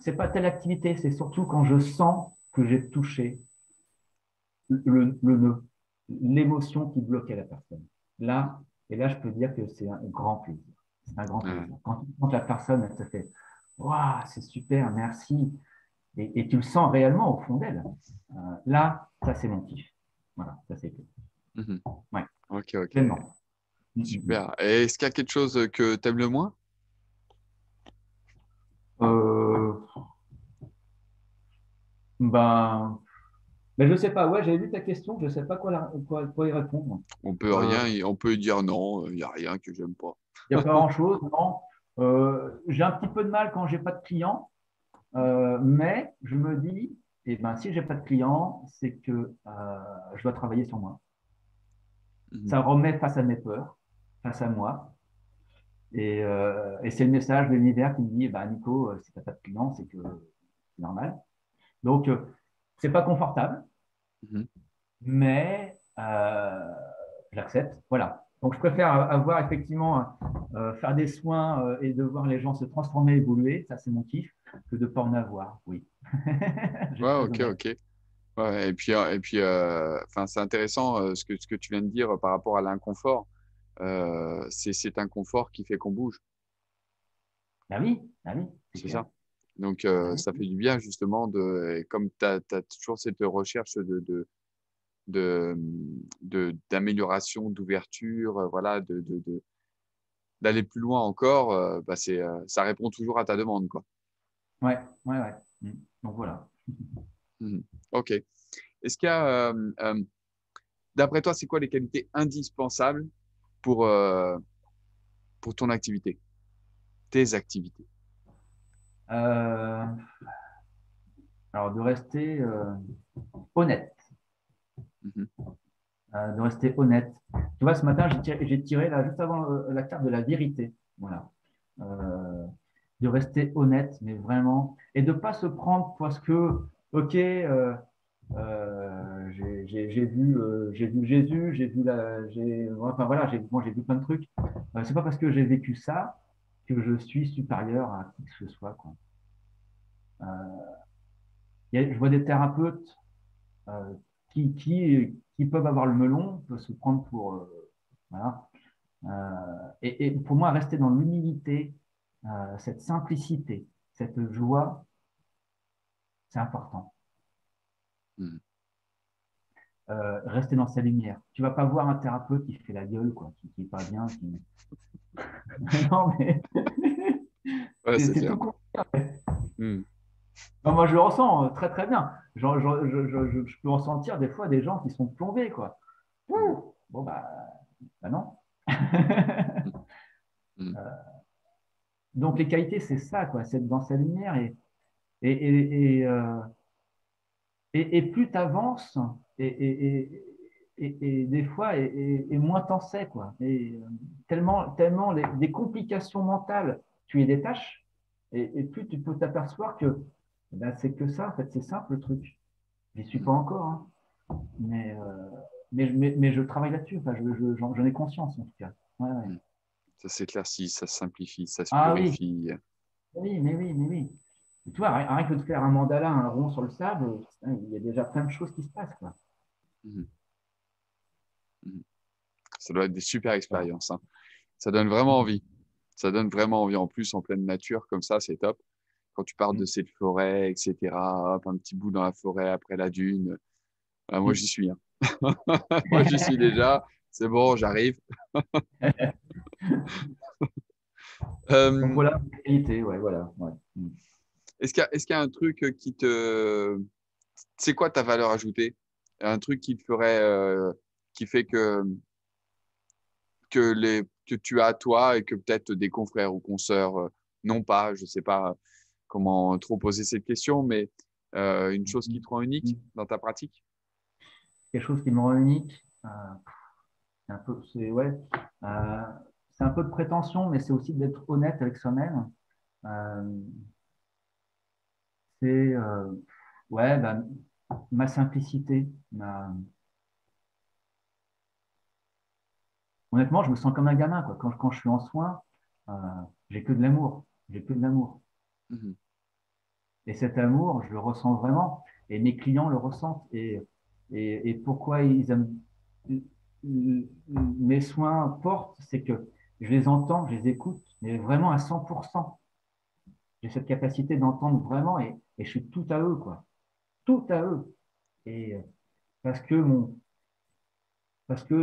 c'est pas telle activité, c'est surtout quand je sens que j'ai touché le nœud, l'émotion qui bloquait la personne. Là, je peux dire que c'est un grand plaisir. C'est un grand plaisir. Quand la personne, elle se fait « Waouh, c'est super, merci !» Et tu le sens réellement au fond d'elle. Là, ça, c'est mon kiff. Voilà, ça, c'est tout. Mm-hmm. Ouais. Ok. Tellement. Super. Et est-ce qu'il y a quelque chose que tu aimes le moins ? Ben je ne sais pas, j'avais vu ta question, je ne sais pas quoi y répondre. On peut dire non, il n'y a rien que j'aime pas. Il n'y a pas grand-chose, non. J'ai un petit peu de mal quand je n'ai pas de clients, mais je me dis, si je n'ai pas de clients, c'est que je dois travailler sur moi. Mmh. Ça remet face à mes peurs, face à moi. Et c'est le message de l'univers qui me dit, Nico, si tu n'as pas de clients, c'est que c'est normal. Donc, ce n'est pas confortable, mais j'accepte. Voilà. Donc, je préfère avoir effectivement faire des soins et de voir les gens se transformer, évoluer. Ça, c'est mon kiff, que de ne pas en avoir. Oui. Ok. Ouais, et puis, c'est intéressant ce que tu viens de dire par rapport à l'inconfort. C'est cet inconfort qui fait qu'on bouge. Ah oui. C'est ça. Donc, ça fait du bien, justement, et comme tu as toujours cette recherche d'amélioration, d'ouverture, voilà, d'aller plus loin encore, ça répond toujours à ta demande, quoi. Ouais. Donc, voilà. Ok. Est-ce qu'il y a, d'après toi, c'est quoi les qualités indispensables pour ton activité, tes activités? Alors, de rester honnête. Mm-hmm. De rester honnête. Tu vois, ce matin, j'ai tiré là, juste avant la carte de la vérité. Voilà. De rester honnête, mais vraiment. Et de ne pas se prendre parce que, j'ai vu Jésus, j'ai vu plein de trucs. Ce n'est pas parce que j'ai vécu ça que je suis supérieur à qui que ce soit, quoi. Je vois des thérapeutes qui peuvent avoir le melon, peuvent se prendre pour… Et pour moi, rester dans l'humilité, cette simplicité, cette joie, c'est important. Mmh. Rester dans sa lumière. Tu vas pas voir un thérapeute qui fait la gueule, quoi, qui est pas bien. Qui... non, mais... ouais, c'est tout contraire. Mais... Mm. Non, moi, je le ressens très, très bien. Je peux en sentir des fois des gens qui sont plombés, quoi. Mm. Bon, bah non. Mm. Donc, les qualités, c'est ça, quoi. C'est dans sa lumière. Et plus tu avances... Et des fois, et moins t'en sais, quoi. Et tellement des complications mentales, tu les détaches, et plus tu peux t'apercevoir que ben, c'est que ça, en fait, c'est simple le truc. J'y suis pas encore, hein. Mais je travaille là-dessus, enfin, j'en ai conscience en tout cas. Ouais, ouais. Ça s'éclaircit, ça simplifie, ça se purifie. Oui, mais oui. Et tu vois, rien que de faire un mandala, un rond sur le sable, il y a déjà plein de choses qui se passent, quoi. Mmh. Mmh. Ça doit être des super expériences, hein. Ça donne vraiment envie. Ça donne vraiment envie. En plus, en pleine nature, comme ça, c'est top. Quand tu pars de cette forêt, etc., hop, un petit bout dans la forêt après la dune. Voilà, moi, j'y suis, hein. Moi, j'y suis déjà. C'est bon, j'arrive. Donc, voilà, qualité, ouais, voilà. Ouais. Mmh. Est-ce qu'il y a un truc qui te... C'est quoi ta valeur ajoutée? Un truc qui te ferait, qui fait que tu as toi et que peut-être des confrères ou consoeurs n'ont pas, je ne sais pas comment trop poser cette question, mais une chose qui te rend unique dans ta pratique? Quelque chose qui me rend unique, c'est un peu de prétention, mais c'est aussi d'être honnête avec soi-même. Ma simplicité, honnêtement, je me sens comme un gamin, quoi. Quand je suis en soins, j'ai que de l'amour. Mmh. Et cet amour, je le ressens vraiment, et mes clients le ressentent. Et pourquoi ils aiment mes soins portent, c'est que je les entends, je les écoute, mais vraiment à 100%. J'ai cette capacité d'entendre vraiment, et je suis tout à eux, quoi. Tout à eux, et parce que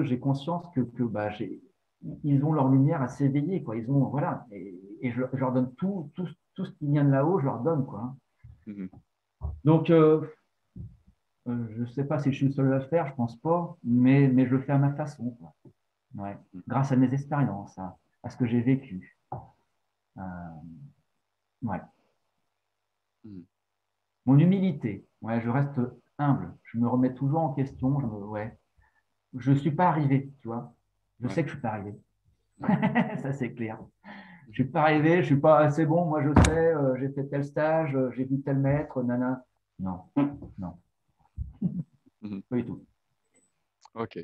j'ai conscience que ils ont leur lumière à s'éveiller, quoi. Ils ont, voilà, et je leur donne tout ce qui vient de là-haut, je leur donne, quoi. Mm-hmm. Donc je sais pas si je suis le seul à le faire, je pense pas, mais je le fais à ma façon, quoi. Ouais. Mm-hmm. Grâce à mes expériences, à ce que j'ai vécu, ouais. Mm-hmm. Mon humilité, ouais, je reste humble, je me remets toujours en question, je suis pas arrivé, tu vois, sais que je suis pas arrivé, ça c'est clair, je suis pas arrivé, je suis pas, c'est bon, moi je sais, j'ai fait tel stage, j'ai vu tel maître, nana, non, pas du tout. Ok.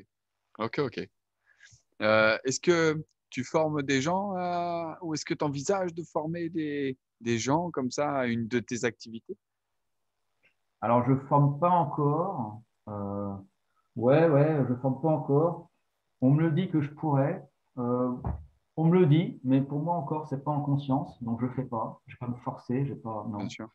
Est-ce que tu formes des gens ou est-ce que tu envisages de former des gens comme ça à une de tes activités? Alors, je ne forme pas encore. Je ne forme pas encore. On me le dit que je pourrais. On me le dit, mais pour moi encore, ce n'est pas en conscience. Donc, je ne fais pas. Je ne vais pas me forcer. Non. Bien sûr.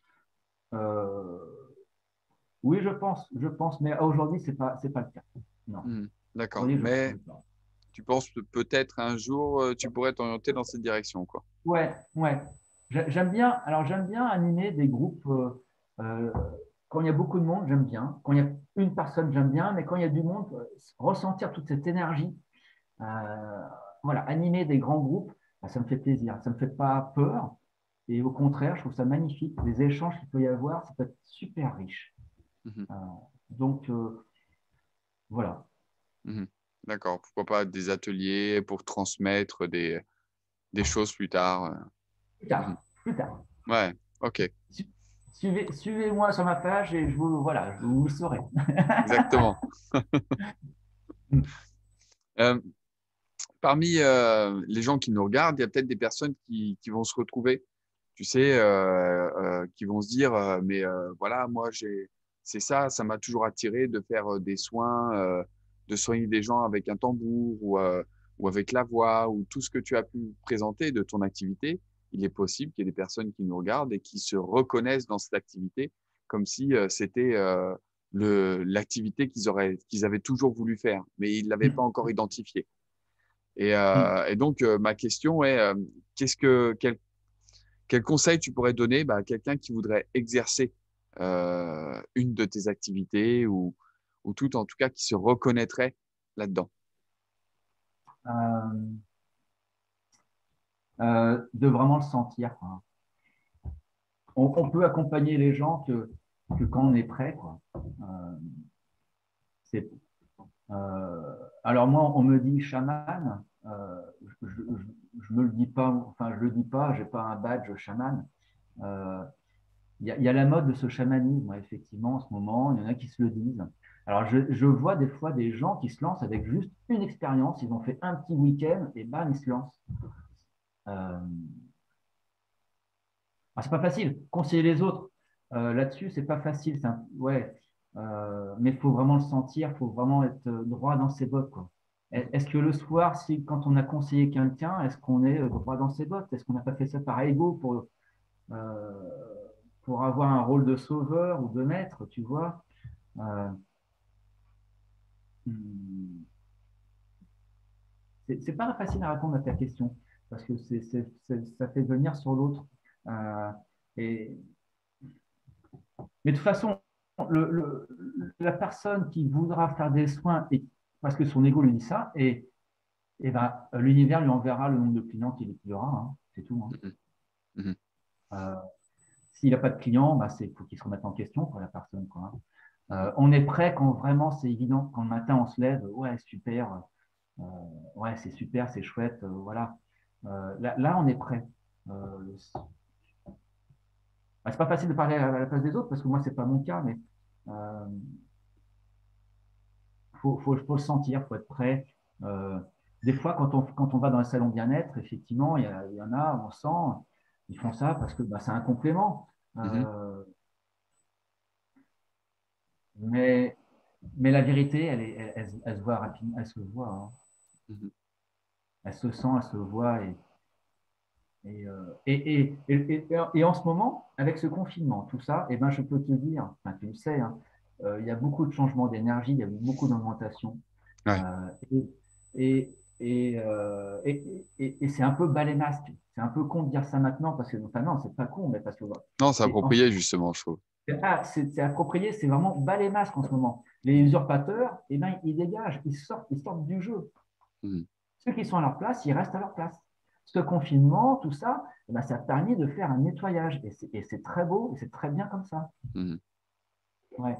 Oui, je pense. Mais aujourd'hui, c'est pas le cas. Non. Mmh, d'accord. Mais tu penses que peut-être un jour, tu pourrais t'orienter dans cette direction, quoi. Ouais. J'aime bien animer des groupes... Quand il y a beaucoup de monde, j'aime bien. Quand il y a une personne, j'aime bien. Mais quand il y a du monde, ressentir toute cette énergie, animer des grands groupes, ça me fait plaisir. Ça ne me fait pas peur. Et au contraire, je trouve ça magnifique. Les échanges qu'il peut y avoir, ça peut être super riche. Mmh. Voilà. Mmh. D'accord. Pourquoi pas des ateliers pour transmettre des choses plus tard. Plus tard. Ouais, ok. Suivez-moi sur ma page et je vous le saurai. Exactement. Parmi les gens qui nous regardent, il y a peut-être des personnes qui vont se retrouver, tu sais, qui vont se dire, moi, c'est ça, ça m'a toujours attiré de faire des soins, de soigner des gens avec un tambour ou ou avec la voix, ou tout ce que tu as pu présenter de ton activité, il est possible qu'il y ait des personnes qui nous regardent et qui se reconnaissent dans cette activité comme si c'était l'activité qu'ils avaient toujours voulu faire, mais ils ne l'avaient pas encore identifiée. Et donc, ma question est, quel conseil tu pourrais donner à quelqu'un qui voudrait exercer une de tes activités ou tout, en tout cas, qui se reconnaîtrait là-dedans? De vraiment le sentir, quoi. On peut accompagner les gens que quand on est prêt, quoi. Alors moi, on me dit chaman, je me le dis pas, enfin je le dis pas, j'ai pas un badge chaman. Il y a la mode de ce chamanisme, effectivement, en ce moment, il y en a qui se le disent. Alors je vois des fois des gens qui se lancent avec juste une expérience, ils ont fait un petit week-end et bam, ils se lancent. C'est pas facile, conseiller les autres là-dessus, c'est pas facile, mais il faut vraiment le sentir, il faut vraiment être droit dans ses bottes, quoi. Est-ce que le soir, quand on a conseillé quelqu'un, est-ce qu'on est droit dans ses bottes? Est-ce qu'on n'a pas fait ça par ego pour avoir un rôle de sauveur ou de maître, tu vois? C'est pas facile à répondre à ta question, parce que ça fait venir sur l'autre. Mais de toute façon, la personne qui voudra faire des soins, parce que son ego lui dit ça, l'univers lui enverra le nombre de clients qu'il aura, hein, c'est tout. Hein. S'il n'a pas de clients, il faut qu'il se remette en question pour la personne, quoi. On est prêt quand vraiment c'est évident, quand le matin on se lève, ouais, super, ouais, c'est super, c'est chouette, voilà. Là, on est prêt. C'est pas facile de parler à la place des autres parce que moi, c'est pas mon cas, mais faut le sentir, faut être prêt. Des fois, quand on va dans les salons bien-être, effectivement, il y en a, on sent, ils font ça parce que c'est un complément. Mais la vérité, elle se voit rapidement, elle se voit. Hein. Elle se sent, elle se voit. Et en ce moment, avec ce confinement, tout ça, je peux te dire, tu le sais, hein, il y a beaucoup de changements d'énergie, il y a beaucoup d'augmentation. Ouais. Et c'est un peu balai-masque. C'est un peu con de dire ça maintenant, parce que non, c'est pas con, mais parce que… Non, c'est approprié justement, je trouve. C'est approprié, c'est vraiment balai-masque en ce moment. Les usurpateurs, ils dégagent, ils sortent du jeu. Ceux qui sont à leur place, ils restent à leur place. Ce confinement, tout ça, ça a permis de faire un nettoyage. Et c'est très beau, c'est très bien comme ça. Ouais,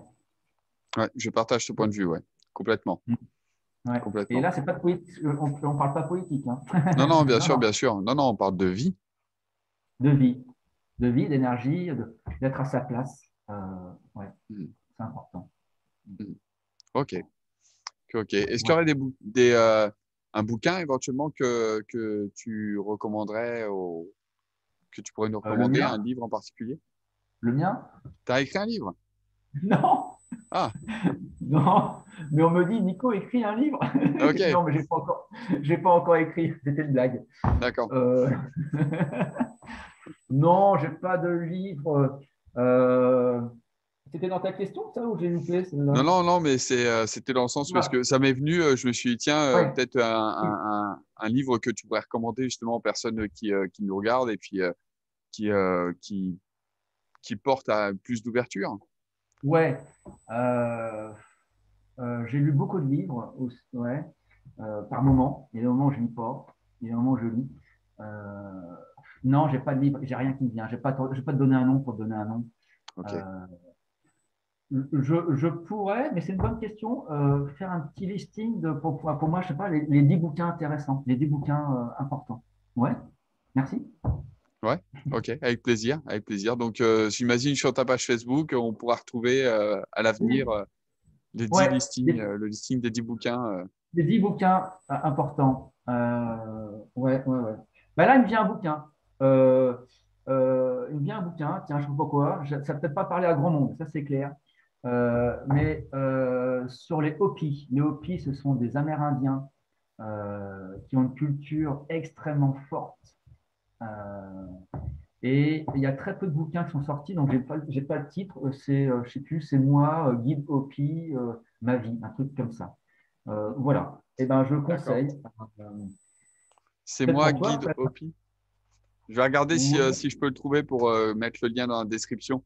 je partage ce point de vue, ouais, complètement. Et là, c'est pas de politique. On ne parle pas politique. Hein. Non, bien sûr, bien sûr. Non, on parle de vie. De vie, d'énergie, d'être à sa place. C'est important. OK. Est-ce qu'il y aurait un bouquin éventuellement que tu recommanderais, que tu pourrais nous recommander, un livre en particulier? Le mien? Tu as écrit un livre? Non. Ah. Non, mais on me dit, Nico, écris un livre. Okay. Non, mais j'ai pas encore écrit, c'était une blague. D'accord. Non, j'ai pas de livre. C'était dans ta question, ça, ou j'ai loupé celle-là? Non, mais c'était dans le sens parce que ça m'est venu, je me suis dit, tiens, peut-être un livre que tu pourrais recommander justement aux personnes qui nous regardent et puis qui portent à plus d'ouverture. Ouais, j'ai lu beaucoup de livres, par moment. Il y a des moments où je lis pas, il y a des moments où je lis. Non, j'ai pas de livre, j'ai rien qui me vient. Je vais pas te donner un nom pour te donner un nom. Okay. Je pourrais, mais c'est une bonne question, faire un petit listing pour moi, je sais pas, les 10 bouquins intéressants, les 10 bouquins importants. Ouais, merci. Ouais, OK, avec plaisir. Donc, j'imagine sur ta page Facebook, on pourra retrouver à l'avenir les 10 listings, le listing des 10 bouquins. Les 10 bouquins importants. Là, il me vient un bouquin. Tiens, je ne sais pas quoi. Ça ne va peut-être pas parler à grand monde, ça c'est clair. Sur les Hopi, ce sont des Amérindiens qui ont une culture extrêmement forte. Et il y a très peu de bouquins qui sont sortis, donc j'ai pas le titre, c'est, je sais plus, c'est moi, guide Hopi, ma vie, un truc comme ça. Voilà, et ben je le conseille. C'est moi, guide Hopi. Je vais regarder si je peux le trouver pour mettre le lien dans la description.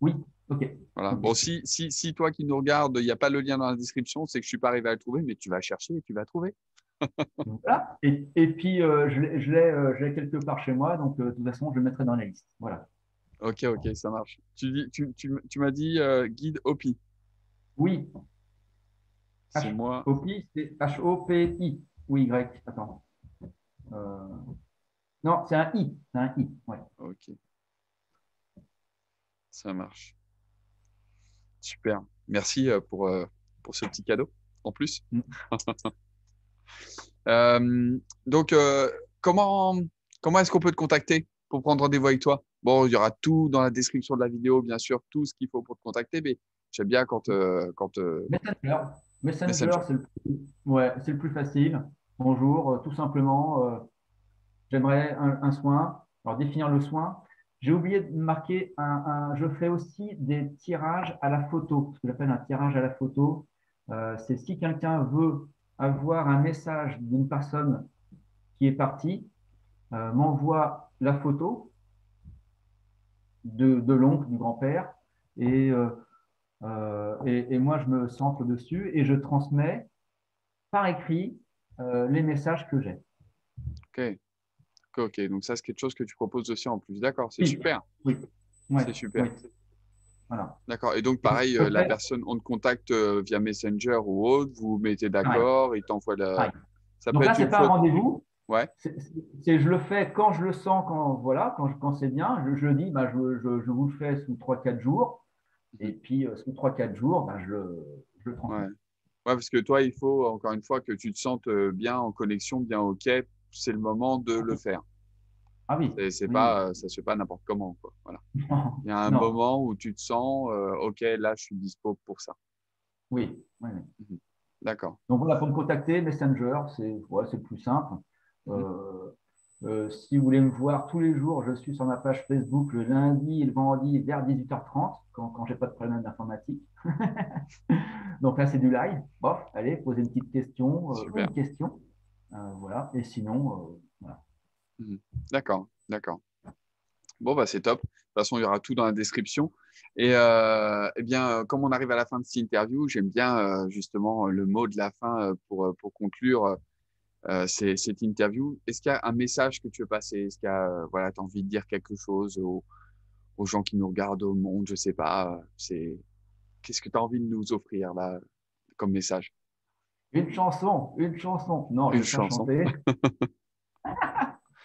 Oui, ok. Voilà. Bon, si toi qui nous regardes, il n'y a pas le lien dans la description, c'est que je ne suis pas arrivé à le trouver, mais tu vas chercher et tu vas trouver. Voilà. Et puis, je l'ai quelque part chez moi, donc de toute façon, je le mettrai dans la liste. Voilà. Ok, ok, ça marche. Tu m'as dit guide Hopi. Oui. C'est moi. Hopi, c'est H-O-P-I. Attends. Non, c'est un I. C'est un I, ouais. Ok. Ça marche. Super. Merci pour ce petit cadeau, en plus. Donc, comment est-ce qu'on peut te contacter pour prendre rendez-vous avec toi? Bon, il y aura tout dans la description de la vidéo, bien sûr, tout ce qu'il faut pour te contacter, mais j'aime bien quand Messenger, c'est le plus facile. Bonjour, tout simplement. J'aimerais un soin. Alors, définir le soin. J'ai oublié de marquer, je fais aussi des tirages à la photo, ce que j'appelle un tirage à la photo. C'est si quelqu'un veut avoir un message d'une personne qui est partie, m'envoie la photo de l'oncle, du grand-père, et moi, je me centre dessus et je transmets par écrit les messages que j'ai. OK. Ok, donc ça, c'est quelque chose que tu proposes aussi en plus. D'accord, c'est super. Oui, ouais, c'est super. Oui. Voilà. D'accord, et donc pareil, la personne, on te contacte via Messenger ou autre, vous mettez d'accord, il t'envoie la… Ça donc peut là, ce n'est pas un rendez-vous. Ouais. Je le fais quand je le sens, quand c'est bien. Je dis, bah, je vous le fais sous 3-4 jours. Et puis, sous 3-4 jours, bah, je le prends. Ouais. Parce que toi, il faut, encore une fois, que tu te sentes bien en connexion, bien OK. C'est le moment de le faire. Ah oui. Ça ne se fait pas n'importe comment, quoi. Voilà. Il y a un moment où tu te sens, OK, là, je suis dispo pour ça. Oui. D'accord. Donc, voilà, pour me contacter, Messenger, c'est plus simple. Si vous voulez me voir tous les jours, je suis sur ma page Facebook le lundi et le vendredi vers 18h30, quand je n'ai pas de problème d'informatique. Donc là, c'est du live. Bof, allez, posez une petite question. Une question. Voilà, et sinon, voilà. D'accord. Bon, bah, c'est top. De toute façon, il y aura tout dans la description. Et eh bien, comme on arrive à la fin de cette interview, j'aime bien justement le mot de la fin pour conclure cette interview. Est-ce qu'il y a un message que tu veux passer? Est-ce qu'il y a, tu as envie de dire quelque chose aux gens qui nous regardent, au monde? Je ne sais pas. Qu'est-ce que tu as envie de nous offrir là, comme message? Une chanson. Non, je ne vais pas chanter.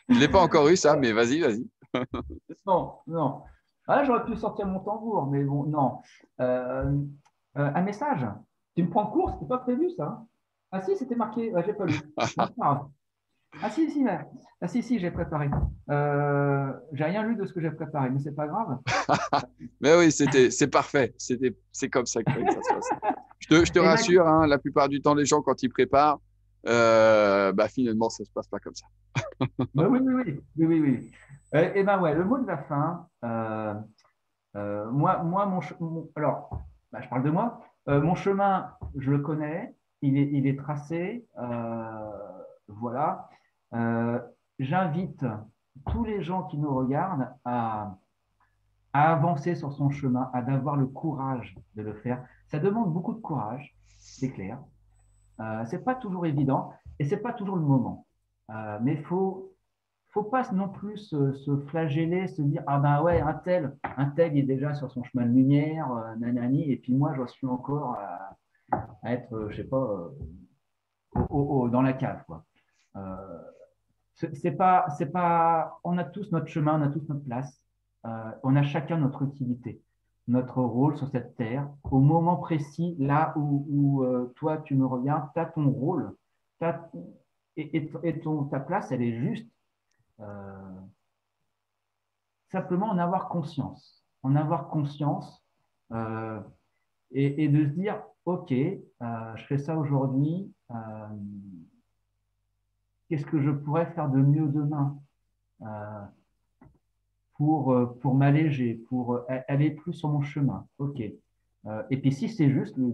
Je ne l'ai pas encore eu, ça, mais vas-y. Non. Ah, j'aurais pu sortir mon tambour, mais bon, non. Un message. Tu me prends de court, ce n'était pas prévu, ça. Ah si, c'était marqué. Ah, je n'ai pas lu. Ah si, j'ai préparé. J'ai rien lu de ce que j'ai préparé, mais ce n'est pas grave. Mais oui, c'est parfait. C'est comme ça que ça se passe. Je te rassure, hein, la plupart du temps, les gens, quand ils préparent, finalement, ça ne se passe pas comme ça. Oui. Et ben ouais, le mot de la fin, je parle de moi, mon chemin, je le connais, il est tracé, voilà. J'invite tous les gens qui nous regardent à avancer sur son chemin, à avoir le courage de le faire. Ça demande beaucoup de courage, c'est clair. Ce n'est pas toujours évident et ce n'est pas toujours le moment. Mais il ne faut pas non plus se flageller, se dire « Ah ben ouais, un tel est déjà sur son chemin de lumière, nanani, et puis moi, je suis encore à être, je ne sais pas, dans la cave. » On a tous notre chemin, on a tous notre place, on a chacun notre utilité, notre rôle sur cette terre, au moment précis, là où toi, tu me reviens, tu as ton rôle, ta place, elle est juste. Simplement, en avoir conscience, et de se dire, OK, je fais ça aujourd'hui, qu'est-ce que je pourrais faire de mieux demain pour m'alléger, pour aller plus sur mon chemin. OK. Et puis, si c'est juste le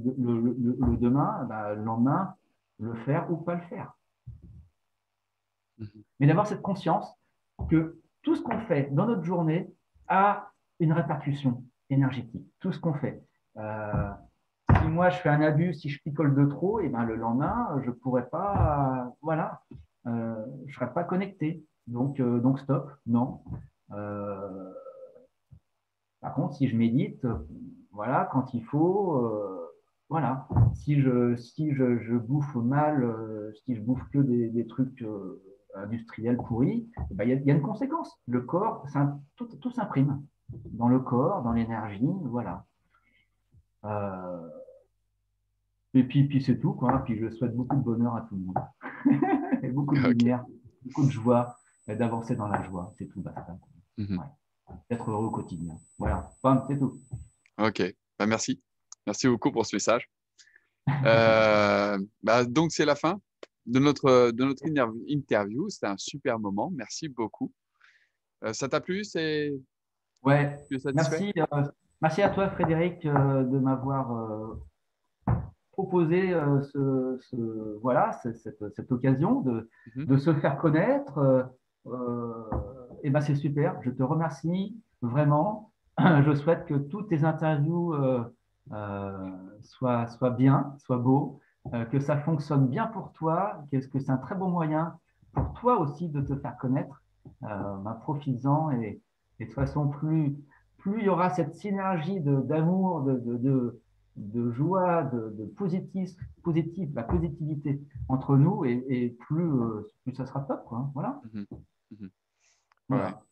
demain, bah, le lendemain, le faire ou pas le faire. Mais d'avoir cette conscience que tout ce qu'on fait dans notre journée a une répercussion énergétique. Tout ce qu'on fait. Si moi, je fais un abus, si je picole de trop, et ben, le lendemain, je ne pourrais pas… voilà, je ne serais pas connecté. Donc stop, non. Par contre, si je médite… voilà, quand il faut, voilà. Si je bouffe mal, si je bouffe que des trucs industriels pourris, ben y a une conséquence. Le corps, tout s'imprime dans le corps, dans l'énergie, voilà. Et puis c'est tout, quoi. Puis je souhaite beaucoup de bonheur à tout le monde, et beaucoup de lumière, beaucoup de joie, d'avancer dans la joie, c'est tout. Basta. Ouais. Être heureux au quotidien, voilà. Enfin, c'est tout. OK, bah, merci. Merci beaucoup pour ce message. Bah, donc, c'est la fin de notre interview. C'était un super moment. Merci beaucoup. Ça t'a plu? Ouais. Merci, merci à toi, Frédéric, de m'avoir proposé cette occasion de se faire connaître. Et ben, c'est super. Je te remercie vraiment. Je souhaite que toutes tes interviews soient bien, soient beaux, que ça fonctionne bien pour toi, que c'est un très bon moyen pour toi aussi de te faire connaître. Profites-en et de toute façon, plus il y aura cette synergie d'amour, de joie, de positivité entre nous et plus ça sera top, quoi. Voilà. Voilà.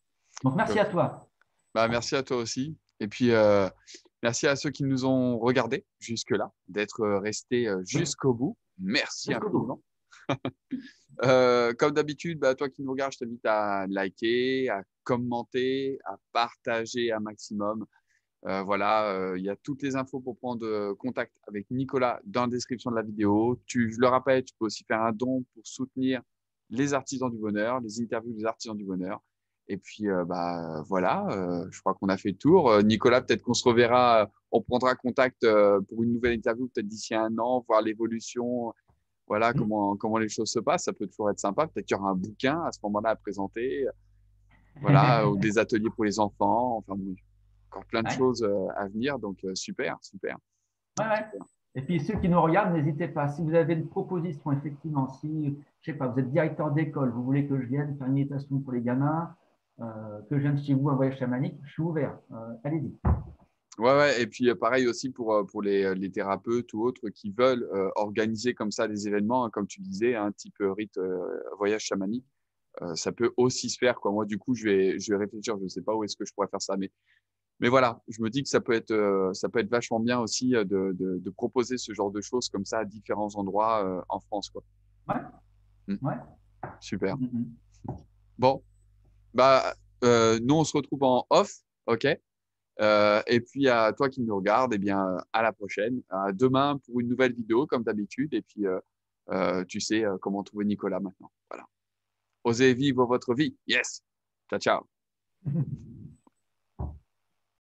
Donc, merci à toi. Bah, merci à toi aussi. Et puis, merci à ceux qui nous ont regardés jusque-là, d'être restés jusqu'au bout. Merci infiniment. Comme d'habitude, bah, toi qui nous regardes, je t'invite à liker, à commenter, à partager un maximum. Voilà, il y a toutes les infos pour prendre contact avec Nicolas dans la description de la vidéo. Je le rappelle, tu peux aussi faire un don pour soutenir les Artisans du Bonheur, les interviews des Artisans du Bonheur. Et puis, bah, voilà, je crois qu'on a fait le tour. Nicolas, peut-être qu'on se reverra, on prendra contact pour une nouvelle interview, peut-être d'ici 1 an, voir l'évolution, voilà, comment les choses se passent. Ça peut toujours être sympa. Peut-être qu'il y aura un bouquin à ce moment-là à présenter, voilà, ou des ateliers pour les enfants. Enfin, encore plein de choses à venir. Donc, super, super. Super. Et puis, ceux qui nous regardent, n'hésitez pas. Si vous avez une proposition, effectivement, si, je sais pas, vous êtes directeur d'école, vous voulez que je vienne faire une méditation pour les gamins, que je vienne chez vous un voyage chamanique, je suis ouvert. Allez-y. Ouais. Et puis, pareil aussi pour les thérapeutes ou autres qui veulent organiser comme ça des événements, hein, comme tu disais, un type rite voyage chamanique, ça peut aussi se faire, quoi. Moi, du coup, je vais réfléchir. Je ne sais pas où est-ce que je pourrais faire ça. Mais voilà, je me dis que ça peut être vachement bien aussi de proposer ce genre de choses comme ça à différents endroits en France, quoi. Ouais. Ouais. Super. Bon. Bah, nous, on se retrouve en off, OK. Et puis, à toi qui nous regardes, eh bien, à la prochaine. À demain pour une nouvelle vidéo, comme d'habitude. Et puis, tu sais comment trouver Nicolas maintenant. Voilà. Osez vivre votre vie. Yes. Ciao, ciao.